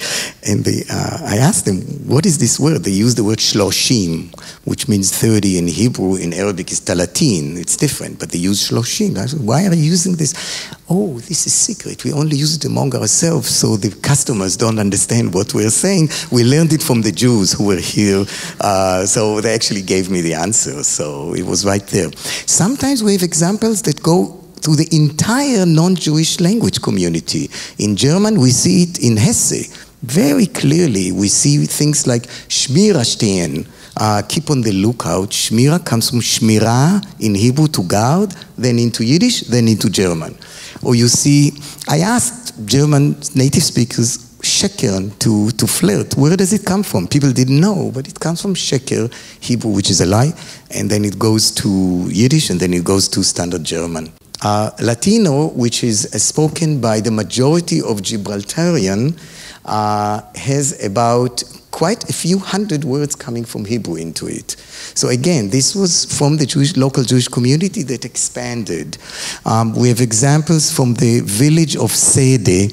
and they, uh, I ask them, what is this word? They use the word shloshim, which means thirty in Hebrew. In Arabic, is talatin. It's different, but they use shloshim. I said, why are you using this? Oh, this is secret. We only use it among ourselves, so the customers don't understand what we're saying. We learned it from the Jews who were here, uh, so they actually gave me the answer. So it was right there. Sometimes we have examples that go to the entire non-Jewish language community. In German, we see it in Hesse. Very clearly, we see things like Shmira stehen, uh, keep on the lookout. Shmira comes from Shmira in Hebrew to guard, then into Yiddish, then into German. Or you see, I asked German native speakers, Sheker, to, to flirt. Where does it come from? People didn't know, but it comes from Sheker, Hebrew, which is a lie, and then it goes to Yiddish, and then it goes to standard German. Uh, Latino, which is uh, spoken by the majority of Gibraltarian, uh, has about quite a few hundred words coming from Hebrew into it. So again, this was from the Jewish, local Jewish community that expanded. Um, we have examples from the village of Sede,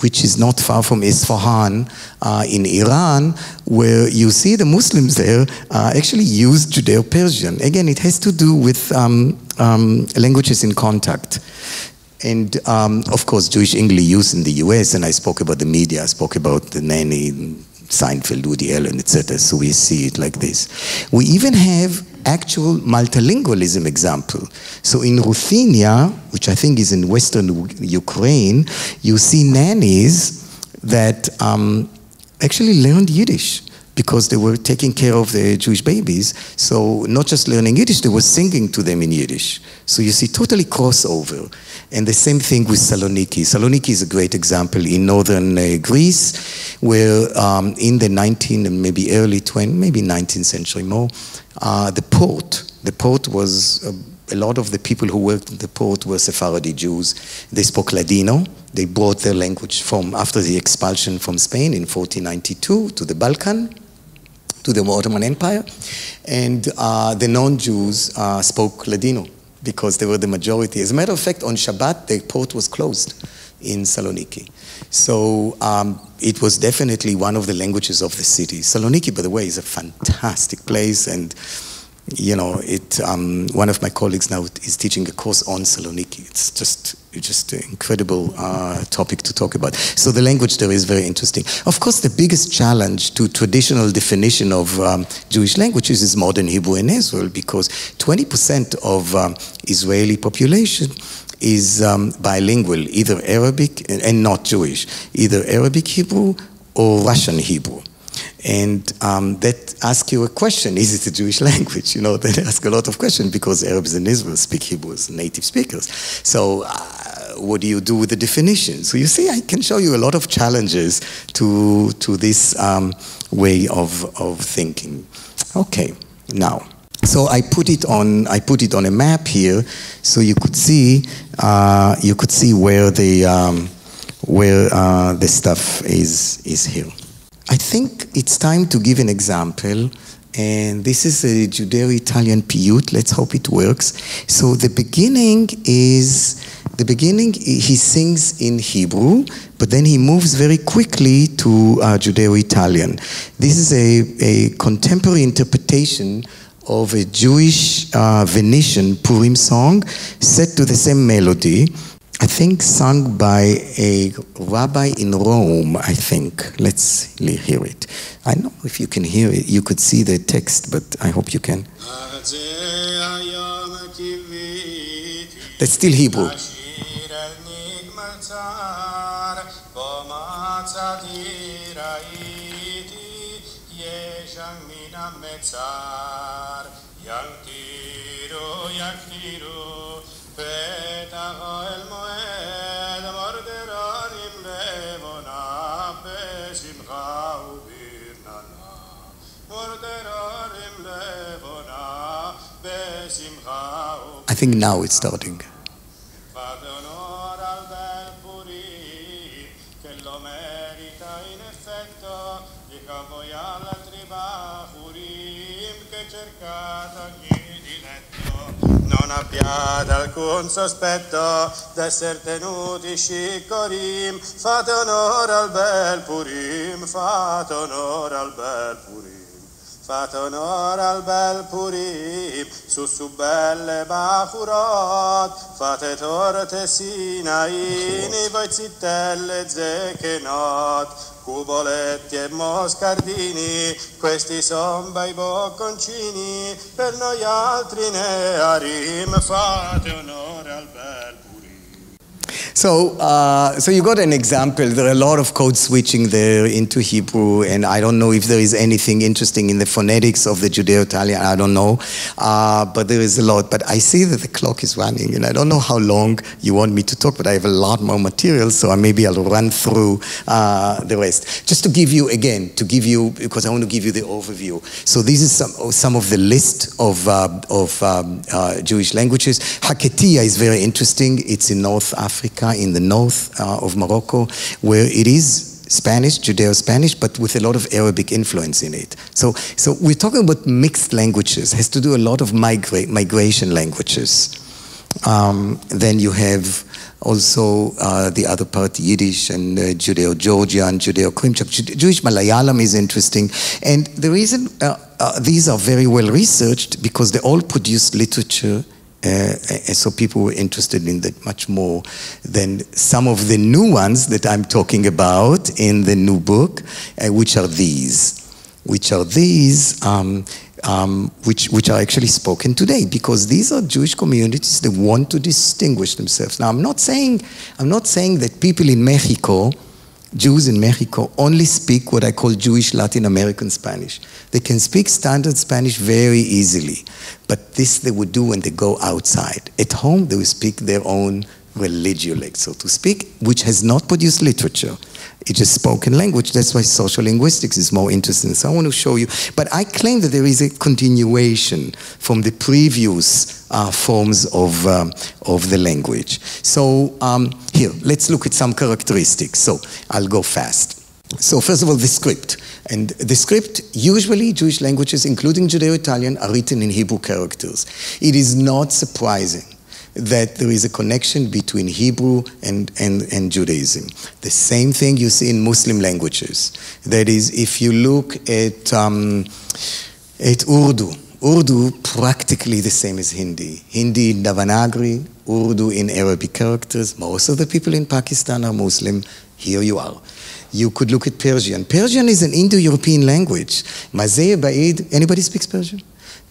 which is not far from Isfahan uh, in Iran, where you see the Muslims there uh, actually use Judeo-Persian. Again, it has to do with um, um, languages in contact. And um, of course, Jewish English used in the U S, and I spoke about the media, I spoke about The Nanny, Seinfeld, Woody Allen, et cetera. So we see it like this. We even have actual multilingualism example. So in Ruthenia, which I think is in Western Ukraine, you see nannies that um, actually learned Yiddish because they were taking care of the Jewish babies. So not just learning Yiddish, they were singing to them in Yiddish. So you see totally crossover. And the same thing with Saloniki. Saloniki is a great example in northern uh, Greece, where um, in the nineteenth and maybe early twentieth, maybe nineteenth century more, uh, the port, the port was, uh, a lot of the people who worked in the port were Sephardi Jews. They spoke Ladino. They brought their language from, after the expulsion from Spain in fourteen ninety-two to the Balkan, to the Ottoman Empire, and uh, the non-Jews uh, spoke Ladino because they were the majority. As a matter of fact, on Shabbat, the port was closed in Saloniki. So um, it was definitely one of the languages of the city. Saloniki, by the way, is a fantastic place, and you know, it, um, one of my colleagues now is teaching a course on Saloniki. It's just, it's just an incredible uh, topic to talk about. So the language there is very interesting. Of course, the biggest challenge to traditional definition of um, Jewish languages is modern Hebrew in Israel, because twenty percent of um, Israeli population is um, bilingual, either Arabic and not Jewish, either Arabic Hebrew or Russian Hebrew. And um, that asks you a question, is it a Jewish language? You know, they ask a lot of questions because Arabs in Israel speak Hebrew as native speakers. So uh, what do you do with the definition? So you see, I can show you a lot of challenges to, to this um, way of, of thinking. Okay, now, so I put it on, I put it on a map here, so you could see, uh, you could see where the, um, where uh, the stuff is, is here. I think it's time to give an example And this is a Judeo-Italian piyut. Let's hope it works. So the beginning is, the beginning he sings in Hebrew, but then he moves very quickly to uh, Judeo-Italian. This is a, a contemporary interpretation of a Jewish uh, Venetian Purim song set to the same melody, I think sung by a rabbi in Rome, I think. Let's hear it. I don't know if you can hear it. You could see the text, but I hope you can. That's still Hebrew. I think now it's starting. Non abbiate alcun sospetto d'essere tenuti scicorim, fate onore al bel Purim, fate onore al bel Purim, fate onore al bel Purim, su su belle bachurot, fate torte sinaini, voi zittelle zecchenot, cuboletti e moscardini, questi son bei bocconcini, per noi altri nearim, fate onore al bel Purim. So, uh, so you got an example. There are a lot of code switching there into Hebrew, and I don't know if there is anything interesting in the phonetics of the Judeo-Italian, I don't know, uh, but there is a lot. But I see that the clock is running, and I don't know how long you want me to talk, but I have a lot more material, so I, maybe I'll run through uh, the rest. Just to give you, again, to give you, because I want to give you the overview. So this is some, some of the list of, uh, of um, uh, Jewish languages. Haketiya is very interesting. It's in North Africa, in the north uh, of Morocco, where it is Spanish, Judeo-Spanish, but with a lot of Arabic influence in it. So, so we're talking about mixed languages. It has to do a lot of migra migration languages. Um, then you have also uh, the other part, Yiddish and uh, Judeo-Georgian, Judeo-Krimchak. Jude Jewish Malayalam is interesting. And the reason uh, uh, these are very well researched, because they all produce literature. Uh, and so people were interested in that much more than some of the new ones that I'm talking about in the new book, uh, which are these, which are these, um, um, which, which are actually spoken today, because these are Jewish communities that want to distinguish themselves. Now, I'm not saying, I'm not saying that people in Mexico, Jews in Mexico, only speak what I call Jewish Latin American Spanish. They can speak standard Spanish very easily, but this they would do when they go outside. At home, they would speak their own religiolect, so to speak, which has not produced literature. It's just spoken language. That's why social linguistics is more interesting. So I want to show you. But I claim that there is a continuation from the previous uh, forms of, um, of the language. So um, here, let's look at some characteristics. So I'll go fast. So first of all, the script. And the script, usually Jewish languages, including Judeo-Italian, are written in Hebrew characters. It is not surprising that there is a connection between Hebrew and, and, and Judaism. The same thing you see in Muslim languages. That is, if you look at, um, at Urdu, Urdu practically the same as Hindi. Hindi in Devanagari, Urdu in Arabic characters. Most of the people in Pakistan are Muslim. Here you are. You could look at Persian. Persian is an Indo-European language. Mazeh Ba'id, anybody speaks Persian?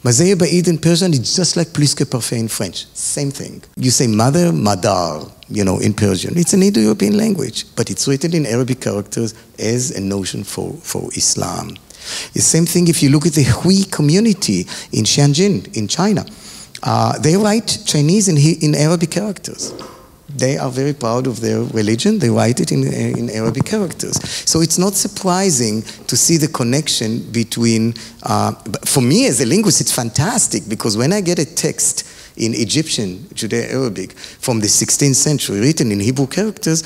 Mazeh Ba'id in Persian is just like plus que parfait in French. Same thing. You say mother, madar, you know, in Persian. It's an Indo-European language, but it's written in Arabic characters as a notion for, for Islam. The same thing if you look at the Hui community in Tianjin, in China. Uh, they write Chinese in, in Arabic characters. They are very proud of their religion. They write it in, in Arabic characters. So it's not surprising to see the connection between, uh, for me as a linguist, it's fantastic, because when I get a text in Egyptian Judeo-Arabic from the sixteenth century written in Hebrew characters,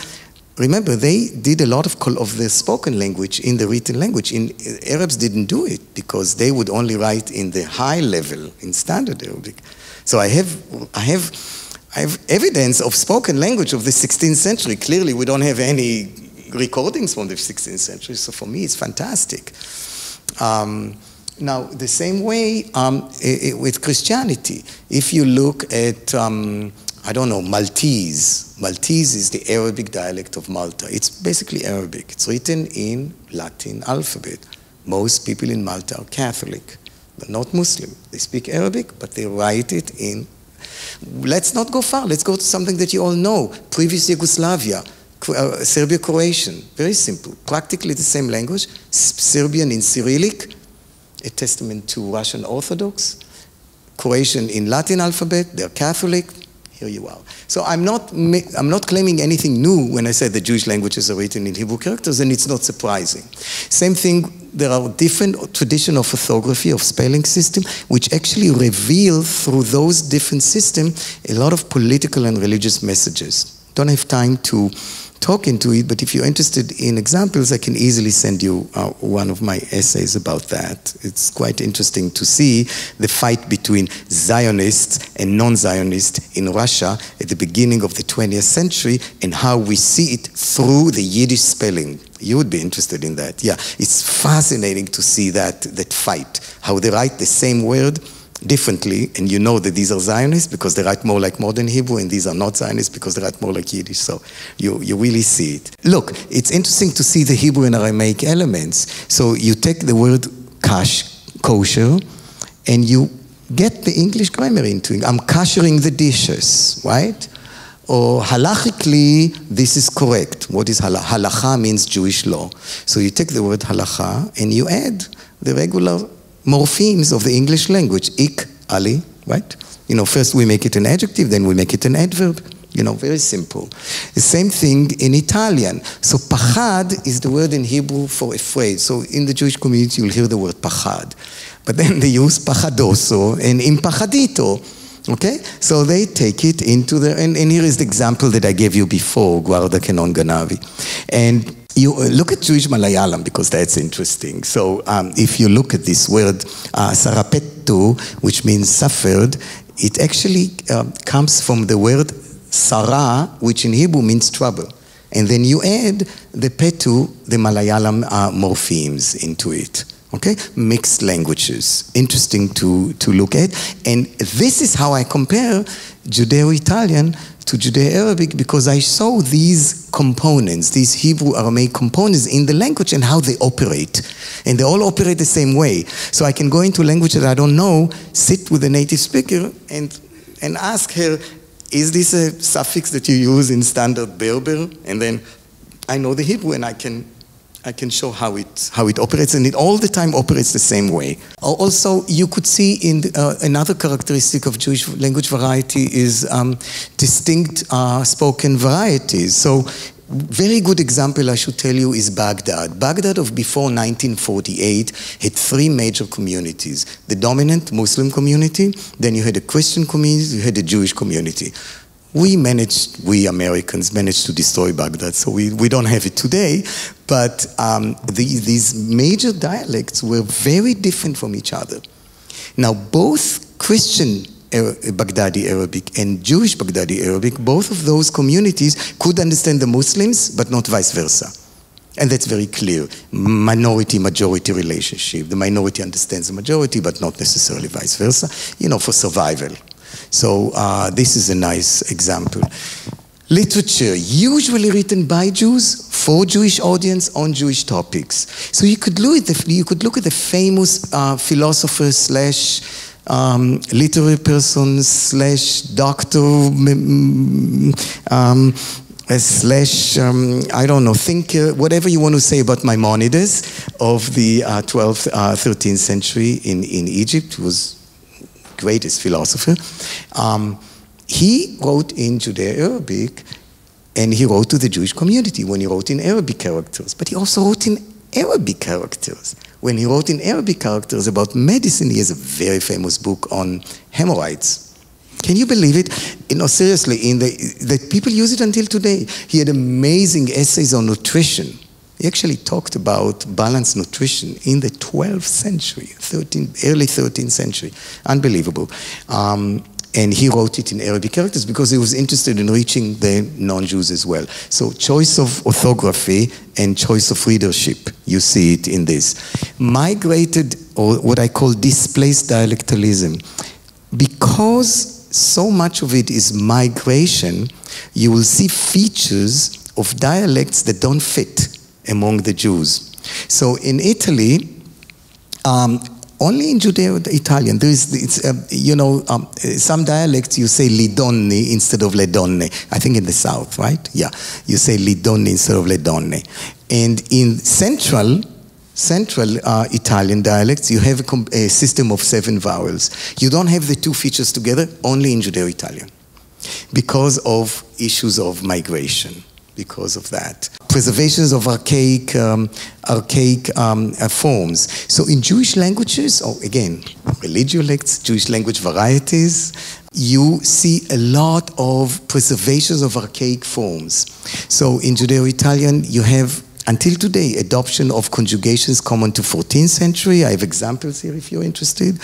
Remember, they did a lot of, of the spoken language in the written language. In, uh, Arabs didn't do it because they would only write in the high level, in standard Arabic. So I have, I have, I have evidence of spoken language of the sixteenth century. Clearly, we don't have any recordings from the sixteenth century, so for me, it's fantastic. Um, now, the same way um, it, it, with Christianity, if you look at... Um, I don't know, Maltese. Maltese is the Arabic dialect of Malta. It's basically Arabic. It's written in Latin alphabet. Most people in Malta are Catholic. They're not Muslim. They speak Arabic, but they write it in... Let's not go far. Let's go to something that you all know. Previous Yugoslavia, Serbia-Croatian. Very simple. Practically the same language. Serbian in Cyrillic, a testament to Russian Orthodox. Croatian in Latin alphabet. They're Catholic. Here you are. So I'm not, I'm not claiming anything new when I say the Jewish languages are written in Hebrew characters, and it's not surprising. Same thing, there are different traditions of orthography, of spelling system, which actually reveal through those different systems a lot of political and religious messages. Don't have time to talk into it, but if you're interested in examples, I can easily send you uh, one of my essays about that. It's quite interesting to see the fight between Zionists and non-Zionists in Russia at the beginning of the twentieth century and how we see it through the Yiddish spelling. You would be interested in that. Yeah, it's fascinating to see that, that fight, how they write the same word differently, and you know that these are Zionists because they write more like modern Hebrew, and these are not Zionists because they write more like Yiddish, so you, you really see it. Look, it's interesting to see the Hebrew and Aramaic elements. So you take the word kash, kosher, and you get the English grammar into it. I'm koshering the dishes, right? Or halachically, this is correct. What is halakha? Halakha means Jewish law. So you take the word halakha, and you add the regular morphemes of the English language, ik, ali, right? You know, first we make it an adjective, then we make it an adverb. You know, very simple. The same thing in Italian. So pachad is the word in Hebrew for afraid. So in the Jewish community, you'll hear the word pachad. But then they use pachadoso and impachadito. Okay? So they take it into the, and, and here is the example that I gave you before, guarda che non ganavi. And you look at Jewish Malayalam, because that's interesting. So um, if you look at this word, uh, sarapettu, which means suffered, it actually uh, comes from the word sara, which in Hebrew means trouble. And then you add the petu, the Malayalam uh, morphemes into it. Okay? Mixed languages. Interesting to, to look at. And this is how I compare Judeo-Italian to Judeo-Arabic, because I saw these components, these Hebrew-Aramaic components in the language and how they operate. And they all operate the same way. So I can go into language that I don't know, sit with a native speaker and, and ask her, is this a suffix that you use in standard Berber? And then I know the Hebrew and I can, I can show how it, how it operates, and it all the time operates the same way. Also, you could see in the, uh, another characteristic of Jewish language variety is um, distinct uh, spoken varieties. So, very good example I should tell you is Baghdad. Baghdad of before nineteen forty-eight had three major communities. The dominant Muslim community, then you had a Christian community, you had a Jewish community. We managed, we Americans managed to destroy Baghdad, so we, we don't have it today. But um, the, these major dialects were very different from each other. Now, both Christian Baghdadi Arabic and Jewish Baghdadi Arabic, both of those communities could understand the Muslims, but not vice versa. And that's very clear. Minority-majority relationship. The minority understands the majority, but not necessarily vice versa, you know, for survival. So uh, this is a nice example. Literature, usually written by Jews, for Jewish audience, on Jewish topics. So you could look at the, you could look at the famous uh, philosopher slash um, literary person slash doctor um, slash, um, I don't know, thinker, whatever you want to say about Maimonides of the uh, twelfth, uh, thirteenth century in, in Egypt, was greatest philosopher. Um, he wrote in Judeo-Arabic, and he wrote to the Jewish community when he wrote in Arabic characters, but he also wrote in Arabic characters. When he wrote in Arabic characters about medicine, he has a very famous book on hemorrhoids. Can you believe it? No, seriously, in the, the people use it until today. He had amazing essays on nutrition. He actually talked about balanced nutrition in the twelfth century, thirteenth, early thirteenth century. Unbelievable. Um, and he wrote it in Arabic characters because he was interested in reaching the non-Jews as well. So choice of orthography and choice of readership, you see it in this. Migrated, or what I call displaced dialectalism, because so much of it is migration, you will see features of dialects that don't fit among the Jews. So in Italy, um, only in Judeo-Italian, there is, it's, uh, you know, um, some dialects you say le donne instead of le donne. I think in the south, right? Yeah, you say le donne instead of le donne. And in central, Central uh, Italian dialects, you have a, a system of seven vowels. You don't have the two features together, only in Judeo-Italian, because of issues of migration, because of that. Preservations of archaic, um, archaic um, uh, forms. So in Jewish languages, or again, religiolects, Jewish language varieties, you see a lot of preservations of archaic forms. So in Judeo-Italian, you have until today, adoption of conjugations common to fourteenth century. I have examples here if you're interested.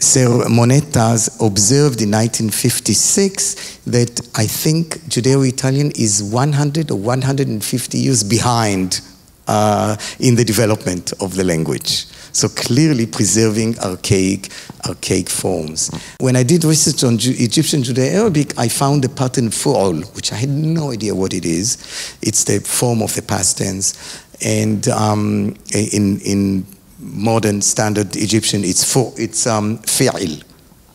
Sarah Monetta's observed in nineteen fifty-six that I think Judeo-Italian is one hundred or one hundred fifty years behind uh, in the development of the language. So clearly preserving archaic, archaic forms. When I did research on Ju Egyptian Judeo-Arabic, I found the pattern fu'ol, which I had no idea what it is. It's the form of the past tense. And um, in, in modern standard Egyptian, it's fu, it's um, fi'il,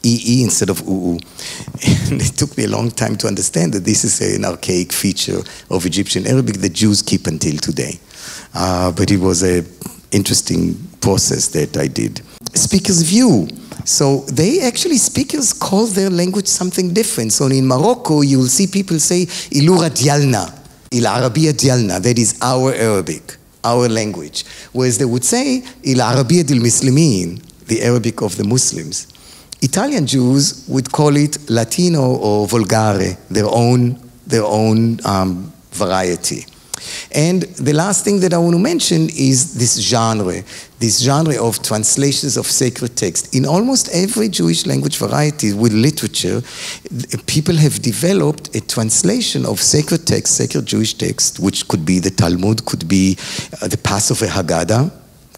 ee instead of uu. And it took me a long time to understand that this is an archaic feature of Egyptian Arabic that Jews keep until today. Uh, but it was a interesting process that I did. Speaker's view. So they actually, speakers call their language something different. So in Morocco, you will see people say, Ilura Dialna, Il Arabia Dialna, that is our Arabic, our language. Whereas they would say, Il Arabia Dil Muslimin, the Arabic of the Muslims. Italian Jews would call it Latino or Volgare, their own, their own um, variety. And the last thing that I want to mention is this genre, this genre of translations of sacred text. In almost every Jewish language variety with literature, people have developed a translation of sacred text, sacred Jewish text, which could be the Talmud, could be uh, the Passover Haggadah.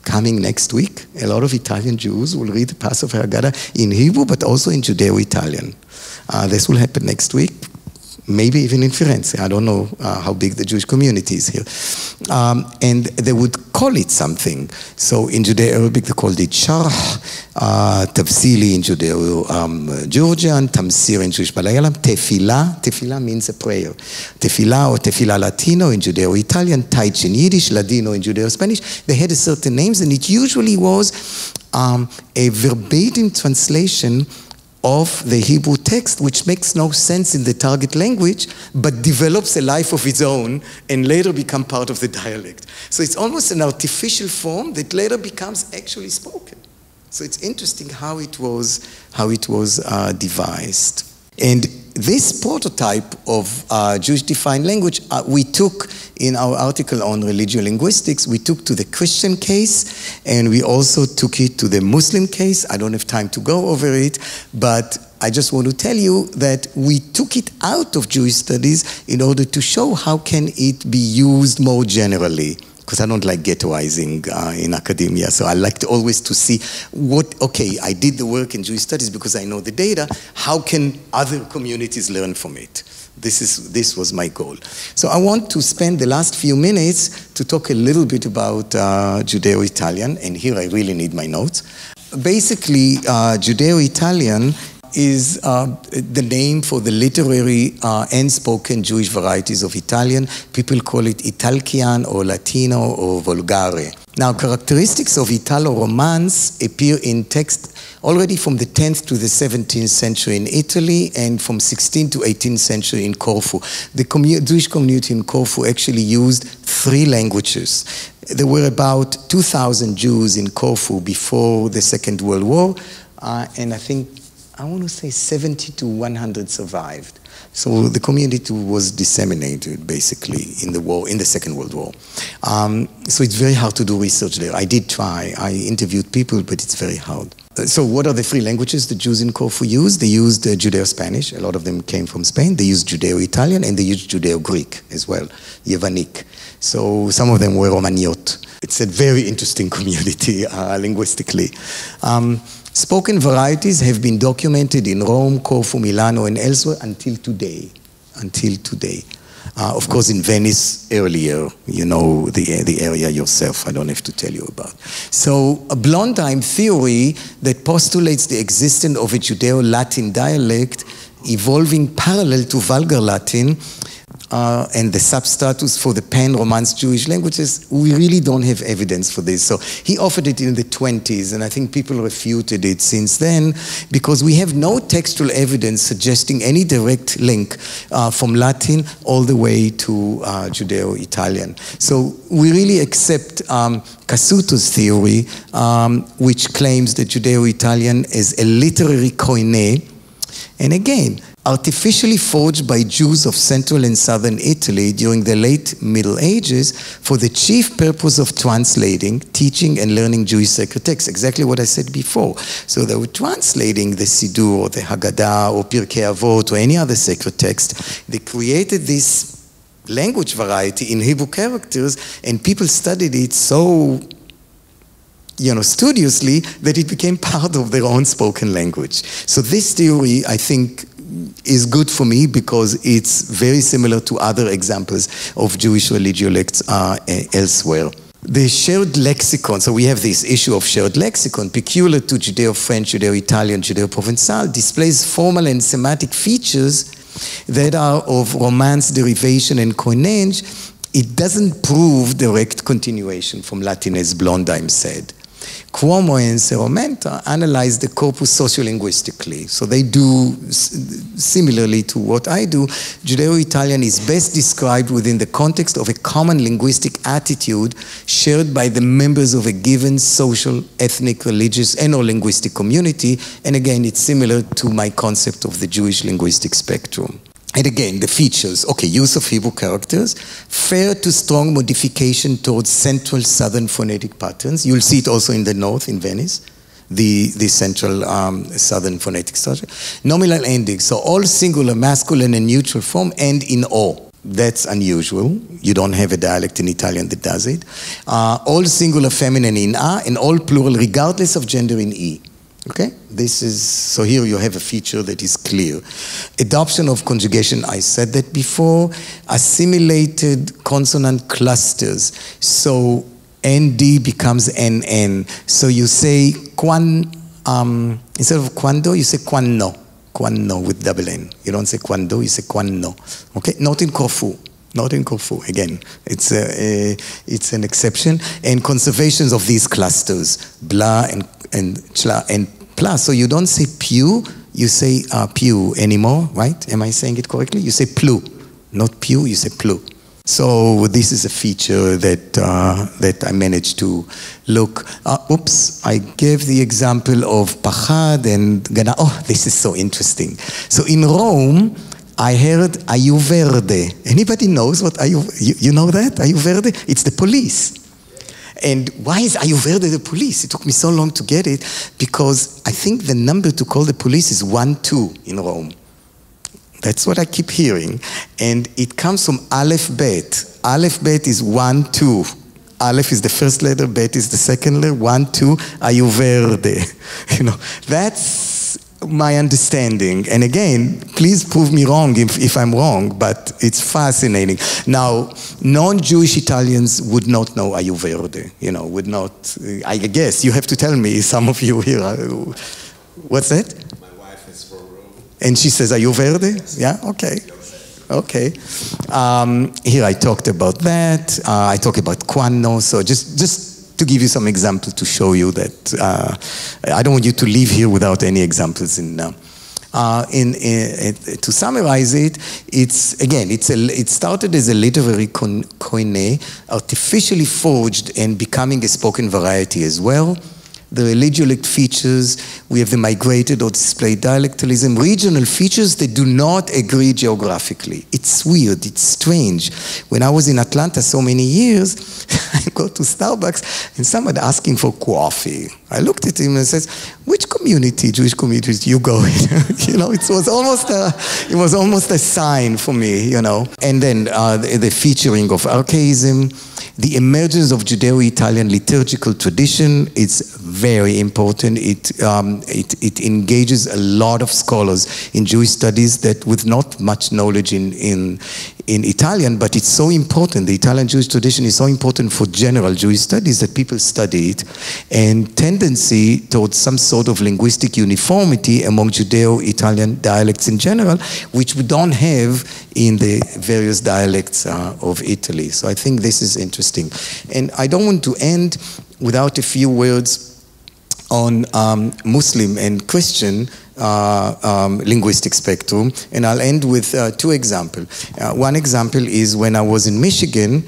Coming next week, a lot of Italian Jews will read the Passover Haggadah in Hebrew, but also in Judeo-Italian. Uh, this will happen next week. Maybe even in Firenze. I don't know uh, how big the Jewish community is here. Um, and they would call it something. So in Judeo-Arabic, they called it Sharh, uh, Tafsili in Judeo-Georgian, um, Tamsir in Jewish Malayalam, Tefillah. Tefillah means a prayer. Tefillah or Tefillah Latino in Judeo-Italian, Taich in Yiddish, Ladino in Judeo-Spanish. They had a certain names, and it usually was um, a verbatim translation of the Hebrew text, which makes no sense in the target language, but develops a life of its own and later become part of the dialect. So it's almost an artificial form that later becomes actually spoken. So it's interesting how it was, how it was uh, devised. And this prototype of uh, Jewish defined language, uh, we took in our article on religiolinguistics, we took to the Christian case, and we also took it to the Muslim case. I don't have time to go over it, but I just want to tell you that we took it out of Jewish studies in order to show how can it be used more generally. Because I don't like ghettoizing uh, in academia, so I like to always to see what, okay, I did the work in Jewish studies because I know the data, how can other communities learn from it? This, is, this was my goal. So I want to spend the last few minutes to talk a little bit about uh, Judeo-Italian, and here I really need my notes. Basically, uh, Judeo-Italian is uh, the name for the literary uh, and spoken Jewish varieties of Italian. People call it Italkian or Latino or Volgare. Now, characteristics of Italo-Romance appear in text already from the tenth to the seventeenth century in Italy and from sixteenth to eighteenth century in Corfu. The commu- Jewish community in Corfu actually used three languages. There were about two thousand Jews in Corfu before the Second World War, uh, and I think I want to say seventy to one hundred survived. So the community was disseminated, basically, in the war, in the Second World War. Um, so it's very hard to do research there. I did try. I interviewed people, but it's very hard. So what are the three languages the Jews in Corfu used? They used uh, Judeo-Spanish. A lot of them came from Spain. They used Judeo-Italian, and they used Judeo-Greek as well, Yevanik. So some of them were Romaniot. It's a very interesting community, uh, linguistically. Um, Spoken varieties have been documented in Rome, Corfu, Milano, and elsewhere until today. Until today. Uh, of course, in Venice, earlier, you know the, the area yourself. I don't have to tell you about. So a Blondheim theory that postulates the existence of a Judeo-Latin dialect evolving parallel to Vulgar Latin Uh, and the substatus for the Pan-Romance Jewish languages, we really don't have evidence for this. So he offered it in the twenties, and I think people refuted it since then, because we have no textual evidence suggesting any direct link uh, from Latin all the way to uh, Judeo-Italian. So we really accept um, Cassuto's theory, um, which claims that Judeo-Italian is a literary koiné, and again, artificially forged by Jews of Central and Southern Italy during the late Middle Ages for the chief purpose of translating, teaching, and learning Jewish sacred texts. Exactly what I said before. So they were translating the Siddur or the Haggadah or Pirkei Avot or any other sacred text. They created this language variety in Hebrew characters, and people studied it so, you know, studiously that it became part of their own spoken language. So this theory, I think, is good for me because it's very similar to other examples of Jewish religiolects uh, elsewhere. The shared lexicon, so we have this issue of shared lexicon, peculiar to Judeo-French, Judeo-Italian, Judeo-Provencal, displays formal and semantic features that are of Romance, derivation, and coinage. It doesn't prove direct continuation from Latin, as Blondheim said. Cuomo and Seromenta analyze the corpus sociolinguistically. So they do, similarly to what I do, Judeo-Italian is best described within the context of a common linguistic attitude shared by the members of a given social, ethnic, religious, and or linguistic community. And again, it's similar to my concept of the Jewish linguistic spectrum. And again, the features, okay, use of Hebrew characters, fair to strong modification towards central southern phonetic patterns. You'll see it also in the north, in Venice, the, the central um, southern phonetic structure. Nominal endings, so all singular, masculine, and neutral form end in O. That's unusual. You don't have a dialect in Italian that does it. Uh, all singular feminine in A and all plural regardless of gender in E. Okay, this is, so here you have a feature that is clear. Adoption of conjugation, I said that before. Assimilated consonant clusters. So N D becomes N N. So you say, quan, um, instead of quando, you say quando. Quando with double N. You don't say quando, you say quando. Okay, not in Corfu. Not in Corfu, again, it's, a, a, it's an exception. And conservations of these clusters, blah and, and chla and pla. So you don't say pew, you say uh, pew anymore, right? Am I saying it correctly? You say plu, not pew, you say plu. So this is a feature that, uh, that I managed to look. Uh, oops, I gave the example of Pachad and Gana. Oh, this is so interesting. So in Rome, I heard Ayuverde. Anybody knows what Ayuverde? You, you know that? Ayuverde? It's the police. And why is Ayuverde the police? It took me so long to get it because I think the number to call the police is one two in Rome. That's what I keep hearing. And it comes from Aleph Bet. Aleph Bet is one two. Aleph is the first letter, Bet is the second letter, one two, Ayuverde. You know, that's my understanding, and again, please prove me wrong if, if I'm wrong, but it's fascinating. Now, non-Jewish Italians would not know Ayuverde, you know, would not, I guess, you have to tell me, some of you here, are, what's that? My wife is from Rome. And she says Ayuverde? Yes. Yeah, okay. Okay. Um, here I talked about that, uh, I talk about Quando, so just, just to give you some examples to show you that uh, I don't want you to leave here without any examples in now. Uh, in, in, in, to summarize it, it's again, it's a, it started as a literary koiné, artificially forged and becoming a spoken variety as well. the religiolect features, we have the migrated or displayed dialectalism, regional features that do not agree geographically. It's weird, it's strange. When I was in Atlanta so many years, I go to Starbucks and someone asking for coffee. I looked at him and says, which community, Jewish community, do you go in? You know, it was almost a, it was almost a sign for me, you know. And then uh, the, the featuring of archaism, the emergence of Judeo-Italian liturgical tradition is very important. It, um, it, it engages a lot of scholars in Jewish studies that with not much knowledge in, in, in Italian, but it's so important. The Italian Jewish tradition is so important for general Jewish studies that people study it, and tendency towards some sort of linguistic uniformity among Judeo-Italian dialects in general, which we don't have in the various dialects uh, of Italy. So I think this is interesting. And I don't want to end without a few words on um, Muslim and Christian uh, um, linguistic spectrum. And I'll end with uh, two examples. Uh, one example is when I was in Michigan,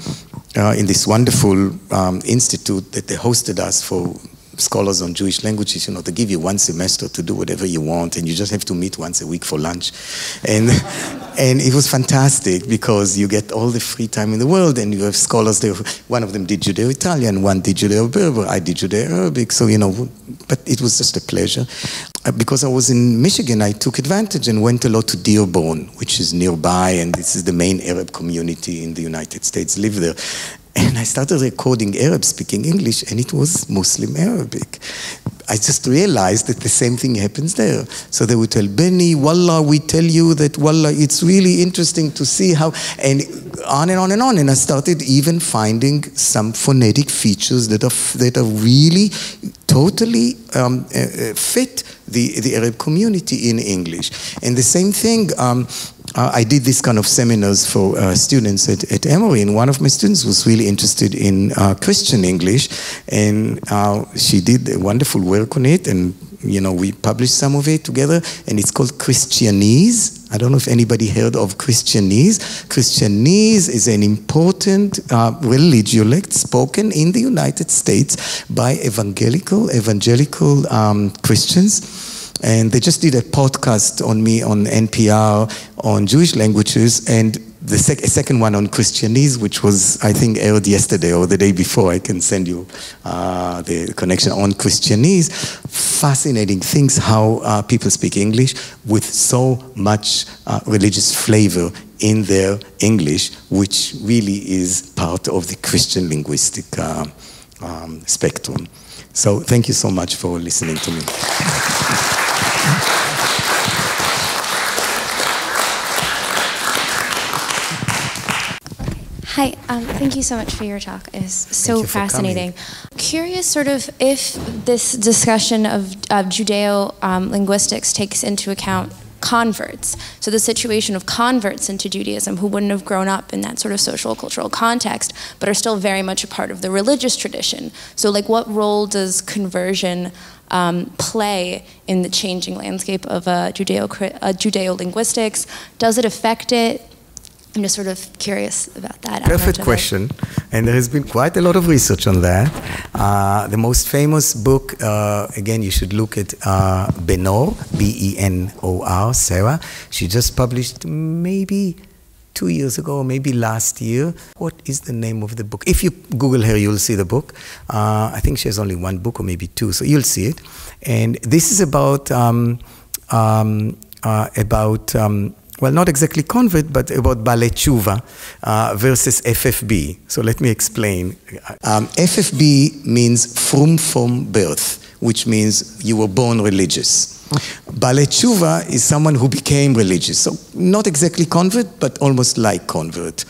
uh, in this wonderful um, institute that they hosted us for scholars on Jewish languages, you know, they give you one semester to do whatever you want, and you just have to meet once a week for lunch. And, and it was fantastic because you get all the free time in the world, and you have scholars there. One of them did Judeo-Italian, one did Judeo-Berber, I did Judeo-Arabic, so, you know, but it was just a pleasure. Because I was in Michigan, I took advantage and went a lot to Dearborn, which is nearby, and this is the main Arab community in the United States, live there. And I started recording Arab speaking English, and it was Muslim Arabic. I just realized that the same thing happens there. So they would tell, Benny, Wallah, we tell you that, Wallah, it's really interesting to see how, and on and on and on. And I started even finding some phonetic features that are, that are really totally um, uh, fit the, the Arab community in English. And the same thing, um, Uh, I did this kind of seminars for uh, students at, at Emory, and one of my students was really interested in uh, Christian English, and uh, she did a wonderful work on it, and you know, we published some of it together, and it's called Christianese. I don't know if anybody heard of Christianese. Christianese is an important uh, religiolect spoken in the United States by evangelical, evangelical um, Christians. And they just did a podcast on me on N P R on Jewish languages, and the sec a second one on Christianese, which was, I think, aired yesterday or the day before. I can send you uh, the connection on Christianese. Fascinating things, how uh, people speak English with so much uh, religious flavor in their English, which really is part of the Christian linguistic uh, um, spectrum. So thank you so much for listening to me. Hi, um, thank you so much for your talk. It's so fascinating. Curious sort of if this discussion of, of Judeo-linguistics um, takes into account converts. So the situation of converts into Judaism who wouldn't have grown up in that sort of social cultural context, but are still very much a part of the religious tradition. So like what role does conversion Um, play in the changing landscape of uh, Judeo, uh, Judeo-linguistics? Does it affect it? I'm just sort of curious about that. Perfect question. And there has been quite a lot of research on that. Uh, the most famous book, uh, again, you should look at uh, Benor, B E N O R, Sarah. She just published maybe two years ago, maybe last year. What is the name of the book? If you Google her, you'll see the book. Uh, I think she has only one book or maybe two, so you'll see it. And this is about, um, um, uh, about um, well, not exactly convert, but about Balei Tshuva uh, versus F F B. So let me explain. Um, F F B means frum from birth, which means you were born religious. Balei Tshuva is someone who became religious, so not exactly convert, but almost like convert.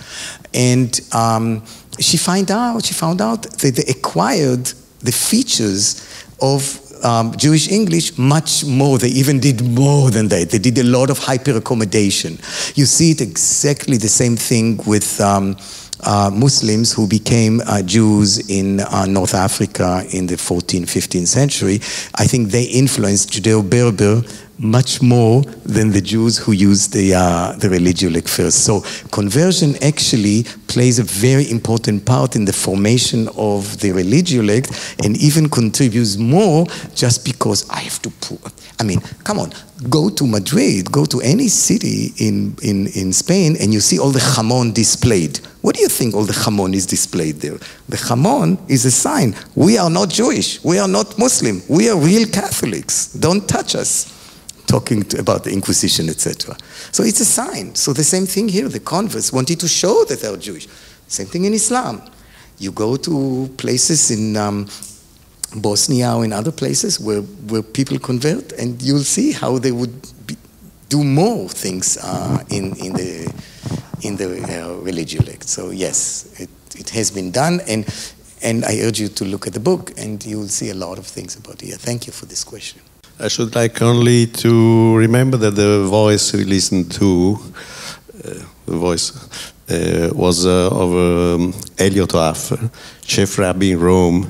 And um, she find out, she found out that they acquired the features of um, Jewish English much more. They even did more than that. They did a lot of hyper accommodation. You see it exactly the same thing with Um, Uh, Muslims who became uh, Jews in uh, North Africa in the fourteenth, fifteenth century. I think they influenced Judeo-Berber much more than the Jews who used the, uh, the religiolect first. So conversion actually plays a very important part in the formation of the religiolect and even contributes more just because I have to prove. I mean, come on, go to Madrid, go to any city in, in, in Spain and you see all the jamon displayed. What do you think all the jamon is displayed there? The jamon is a sign. We are not Jewish. We are not Muslim. We are real Catholics. Don't touch us. Talking to, about the Inquisition, et cetera. So it's a sign. So the same thing here. The converts wanted to show that they are Jewish. Same thing in Islam. You go to places in um, Bosnia or in other places where, where people convert, and you'll see how they would be, do more things uh, in, in the, in the uh, religiolect. So yes, it, it has been done, and, and I urge you to look at the book, and you'll see a lot of things about it. Yeah, thank you for this question. I should like only to remember that the voice we listened to, uh, the voice uh, was uh, of um, Elliot Affer, chief rabbi in Rome,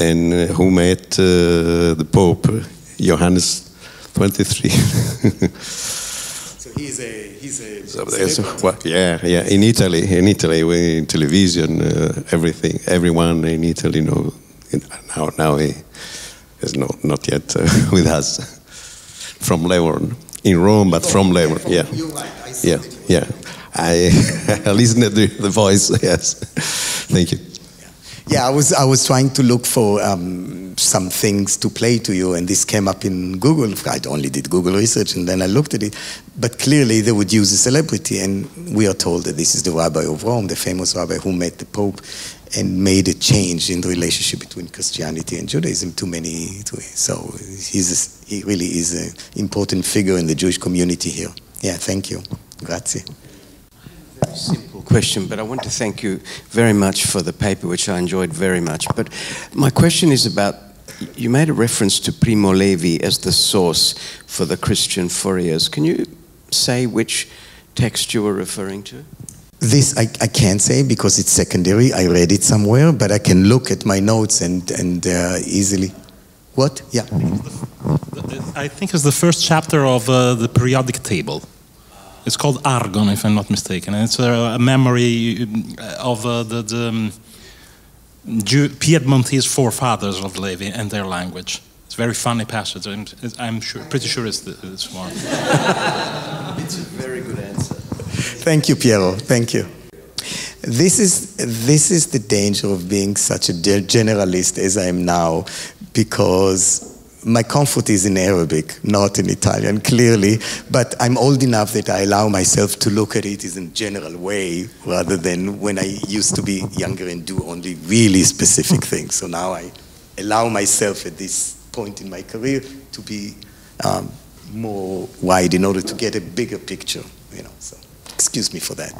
and uh, who met uh, the Pope, Johannes twenty-three. So he's a he's a. So well, yeah, yeah. In Italy, in Italy, we, in television, uh, everything, everyone in Italy know. Now, now he. Is no, not yet uh, with us, from Leeuwarden, in Rome, but oh, from Leeuwarden, yeah, from yeah, right. I yeah, yeah. I, I listened to the voice, yes, thank you. Yeah, I was, I was trying to look for um, some things to play to you, and this came up in Google. I only did Google research, and then I looked at it. But clearly, they would use a celebrity, and we are told that this is the rabbi of Rome, the famous rabbi who met the Pope and made a change in the relationship between Christianity and Judaism. Too many, too, so he's a, he really is an important figure in the Jewish community here. Yeah, thank you. Grazie. Simple question, but I want to thank you very much for the paper, which I enjoyed very much. But my question is about, you made a reference to Primo Levi as the source for the Christian Fouriers. Can you say which text you were referring to? This I, I can't say because it's secondary. I read it somewhere, but I can look at my notes and, and uh, easily. What? Yeah. I think it's the first chapter of uh, the periodic table. It's called Argon, if I'm not mistaken, and it's a, a memory of uh, the, the um, Jew, Piedmontese forefathers of Levi and their language. It's a very funny passage. I'm, I'm sure, pretty sure it's this one. It's a very good answer. Thank you, Piero. Thank you. This is, this is the danger of being such a generalist as I am now, because my comfort is in Arabic, not in Italian, clearly, but I'm old enough that I allow myself to look at it in a general way rather than when I used to be younger and do only really specific things. So now I allow myself at this point in my career to be um, more wide in order to get a bigger picture, you know, so excuse me for that.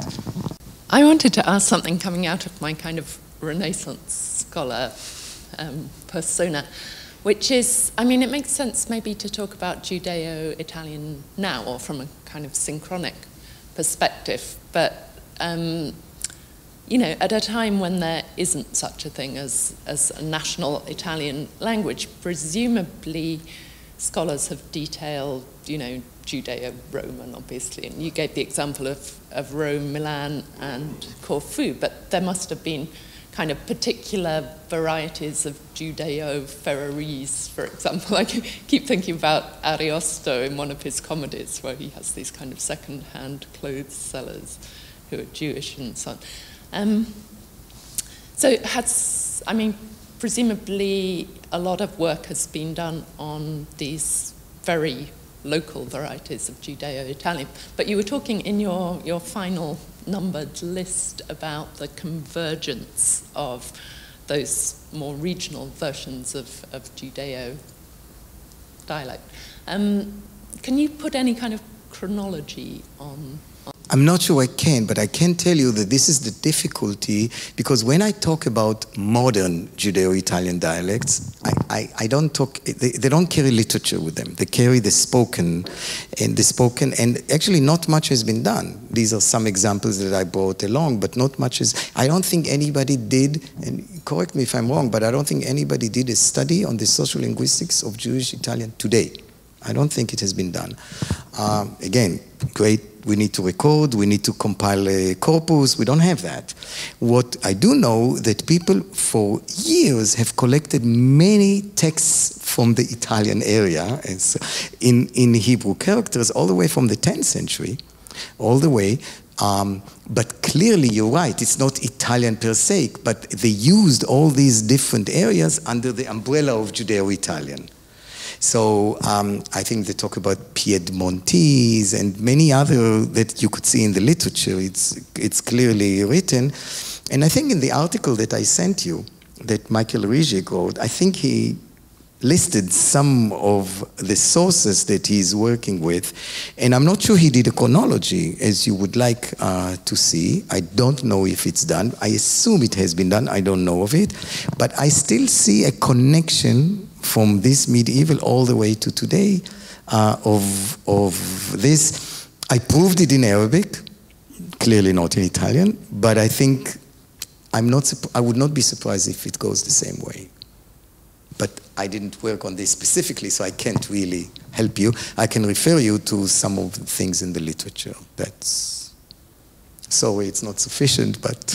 I wanted to ask something coming out of my kind of Renaissance scholar um, persona. Which is, I mean, it makes sense maybe to talk about Judeo-Italian now, or from a kind of synchronic perspective, but, um, you know, at a time when there isn't such a thing as, as a national Italian language, presumably scholars have detailed, you know, Judeo-Roman, obviously, and you gave the example of, of Rome, Milan, and Corfu, but there must have been kind of particular varieties of Judeo-Ferrarese, for example. I keep thinking about Ariosto in one of his comedies where he has these kind of second-hand clothes sellers who are Jewish and so on. Um, so has, I mean, presumably a lot of work has been done on these very local varieties of Judeo-Italian, but you were talking in your, your final numbered list about the convergence of those more regional versions of, of Judeo dialect. Um, can you put any kind of chronology on, on? I'm not sure I can, but I can tell you that this is the difficulty, because when I talk about modern Judeo-Italian dialects, I, I, I don't talk, they, they don't carry literature with them. They carry the spoken, and the spoken, and actually not much has been done. These are some examples that I brought along, but not much is, I don't think anybody did, and correct me if I'm wrong, but I don't think anybody did a study on the social linguistics of Jewish Italian today. I don't think it has been done. Um, again, great, we need to record, we need to compile a corpus, we don't have that. What I do know that people for years have collected many texts from the Italian area and so in, in Hebrew characters all the way from the tenth century, all the way. Um, but clearly, you're right, it's not Italian per se, but they used all these different areas under the umbrella of Judeo-Italian. So um, I think they talk about Piedmontese and many other that you could see in the literature. It's, it's clearly written. And I think in the article that I sent you, that Michael Rizik wrote, I think he listed some of the sources that he's working with. And I'm not sure he did a chronology, as you would like uh, to see. I don't know if it's done. I assume it has been done. I don't know of it. But I still see a connection from this medieval all the way to today uh, of, of this. I proved it in Arabic, clearly not in Italian, but I think I'm not, I would not be surprised if it goes the same way. But I didn't work on this specifically, so I can't really help you. I can refer you to some of the things in the literature. That's, sorry, it's not sufficient, but.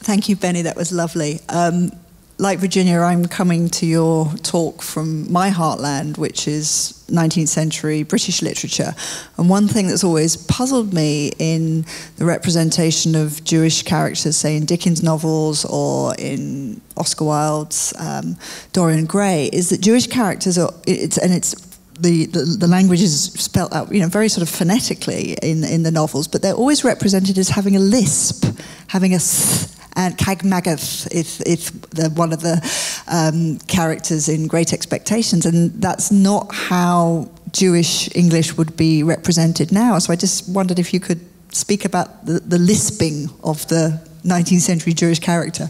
Thank you, Benny, that was lovely. Um, like Virginia, I'm coming to your talk from my heartland, which is nineteenth century British literature. And one thing that's always puzzled me in the representation of Jewish characters, say in Dickens' novels or in Oscar Wilde's um, Dorian Gray, is that Jewish characters are, it's, and it's The, the, the language is spelt out, you know, very sort of phonetically in, in the novels, but they're always represented as having a lisp, having a th, and kagmagath, if, if the, one of the um, characters in Great Expectations, and that's not how Jewish English would be represented now. So I just wondered if you could speak about the, the lisping of the nineteenth century Jewish character.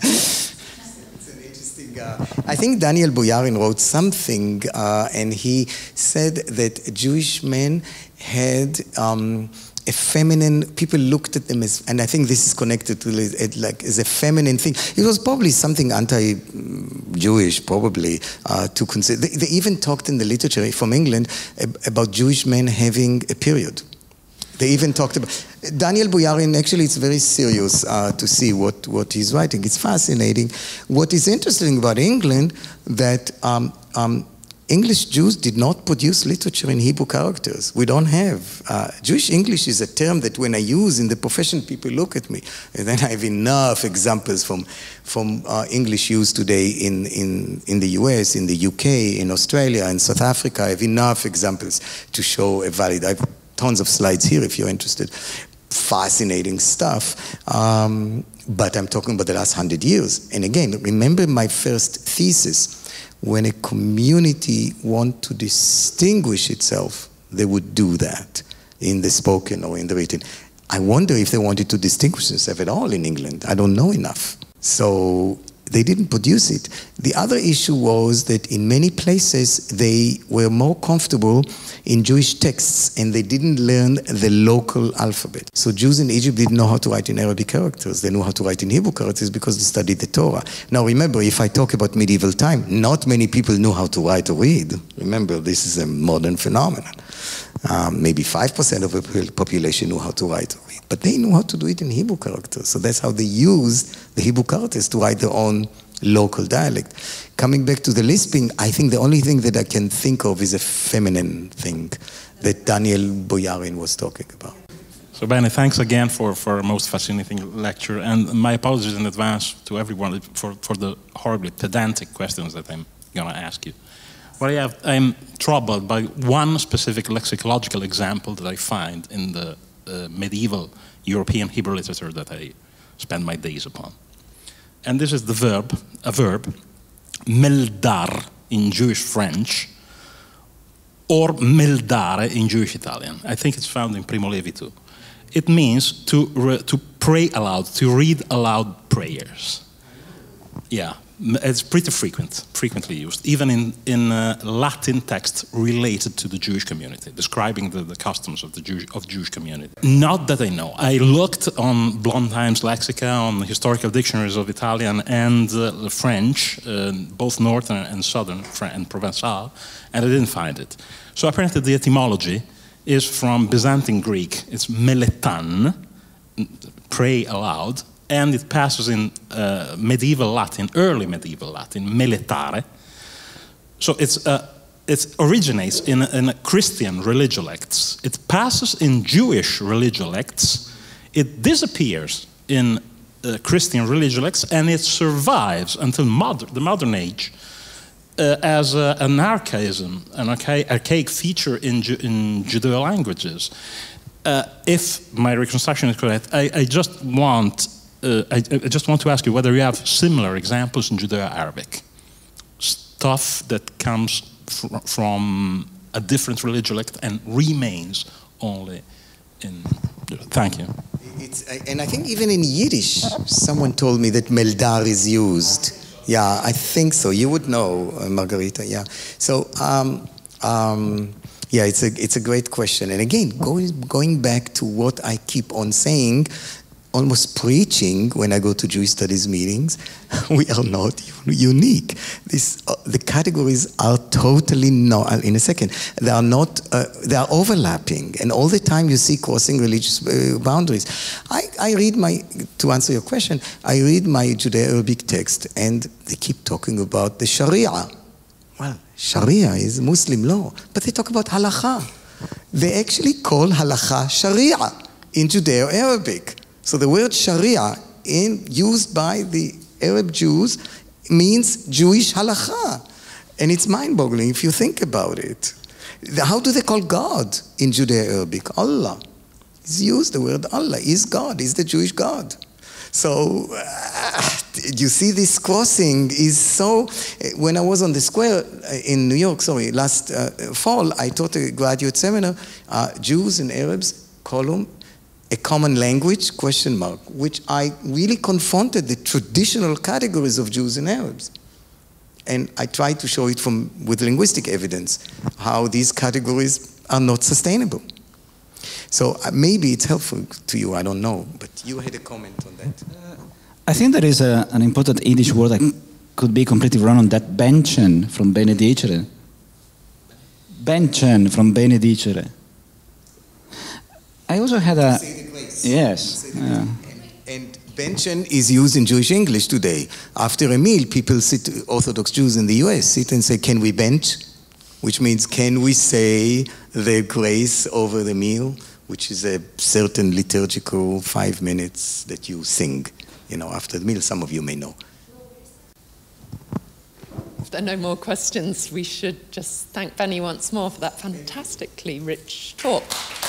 Uh, I think Daniel Boyarin wrote something, uh, and he said that Jewish men had um, a feminine, people looked at them as, and I think this is connected to it, like as a feminine thing. It was probably something anti-Jewish, probably, uh, to consider. They, they even talked in the literature from England about Jewish men having a period. They even talked about, Daniel Boyarin, actually it's very serious uh, to see what, what he's writing. It's fascinating. What is interesting about England, that um, um, English Jews did not produce literature in Hebrew characters. We don't have. Uh, Jewish English is a term that when I use in the profession, people look at me. And then I have enough examples from, from uh, English used today in, in, in the U S, in the U K, in Australia, in South Africa. I have enough examples to show a valid. I've, tons of slides here if you're interested. Fascinating stuff. Um, but I'm talking about the last hundred years. And again, remember my first thesis. When a community wants to distinguish itself, they would do that in the spoken or in the written. I wonder if they wanted to distinguish themselves at all in England. I don't know enough. So they didn't produce it. The other issue was that in many places they were more comfortable in Jewish texts and they didn't learn the local alphabet. So Jews in Egypt didn't know how to write in Arabic characters. They knew how to write in Hebrew characters because they studied the Torah. Now remember, if I talk about medieval time, not many people knew how to write or read. Remember, this is a modern phenomenon. Um, maybe five percent of the population knew how to write or read, but they knew how to do it in Hebrew characters. So that's how they used the Hebrew characters to write their own local dialect. Coming back to the lisping, I think the only thing that I can think of is a feminine thing that Daniel Boyarin was talking about. So Benny, thanks again for, for a most fascinating lecture, and my apologies in advance to everyone for, for the horribly pedantic questions that I'm going to ask you. Well, yeah, I'm troubled by one specific lexicological example that I find in the uh, medieval European Hebrew literature that I spend my days upon. And this is the verb, a verb, meldar in Jewish French, or meldare in Jewish Italian. I think it's found in Primo Levi too. It means to, re, to pray aloud, to read aloud prayers. Yeah, It's pretty frequent, frequently used, even in, in uh, Latin texts related to the Jewish community, describing the, the customs of the Jewish, of Jewish community. Not that I know. I looked on Blondheim's lexica, on historical dictionaries of Italian and uh, French, uh, both Northern and Southern and Provençal, and I didn't find it. So apparently the etymology is from Byzantine Greek. It's meletan, pray aloud, and it passes in uh, medieval Latin, early medieval Latin, meletare. So it's, uh, it originates in, in a Christian religiolects. It passes in Jewish religiolects. It disappears in uh, Christian religiolects, and it survives until moder the modern age uh, as uh, an archaism, an archa archaic feature in, Ju in Judeo languages. Uh, if my reconstruction is correct, I, I just want Uh, I, I just want to ask you whether you have similar examples in Judeo-Arabic, stuff that comes fr from a different religiolect and remains only in. Thank you. It's, and I think even in Yiddish, someone told me that meldar is used. Yeah, I think so. You would know, uh, Margarita. Yeah. So, um, um, yeah, it's a it's a great question. And again, going going back to what I keep on saying. Almost preaching when I go to Jewish studies meetings, we are not unique. This, uh, the categories are totally not, in a second, they are not, uh, they are overlapping. And all the time you see crossing religious uh, boundaries. I, I read my, to answer your question, I read my Judeo-Arabic text and they keep talking about the Sharia. Well, Sharia is Muslim law, but they talk about halakha. They actually call halakha Sharia in Judeo-Arabic. So the word Sharia, in, used by the Arab Jews, means Jewish halakha. And it's mind-boggling if you think about it. How do they call God in Judeo-Arabic? Allah. It's used the word Allah. Is God, is the Jewish God. So uh, you see this crossing is so, when I was on the square in New York, sorry, last uh, fall, I taught a graduate seminar, uh, Jews and Arabs, column, a common language, question mark, which I really confronted the traditional categories of Jews and Arabs. And I tried to show it from, with linguistic evidence, how these categories are not sustainable. So uh, maybe it's helpful to you, I don't know, but you had a comment on that. Uh, I think there is a, an important Yiddish word that could be completely wrong on that, benchen from Benny Hary. Benchen from Benny Hary. I also had a... Yes. Yeah. And, and benchen is used in Jewish English today. After a meal, people sit, Orthodox Jews in the U S sit and say, can we bench? Which means, can we say the grace over the meal? Which is a certain liturgical five minutes that you sing, you know, after the meal. Some of you may know. If there are no more questions, we should just thank Benny once more for that fantastically rich talk.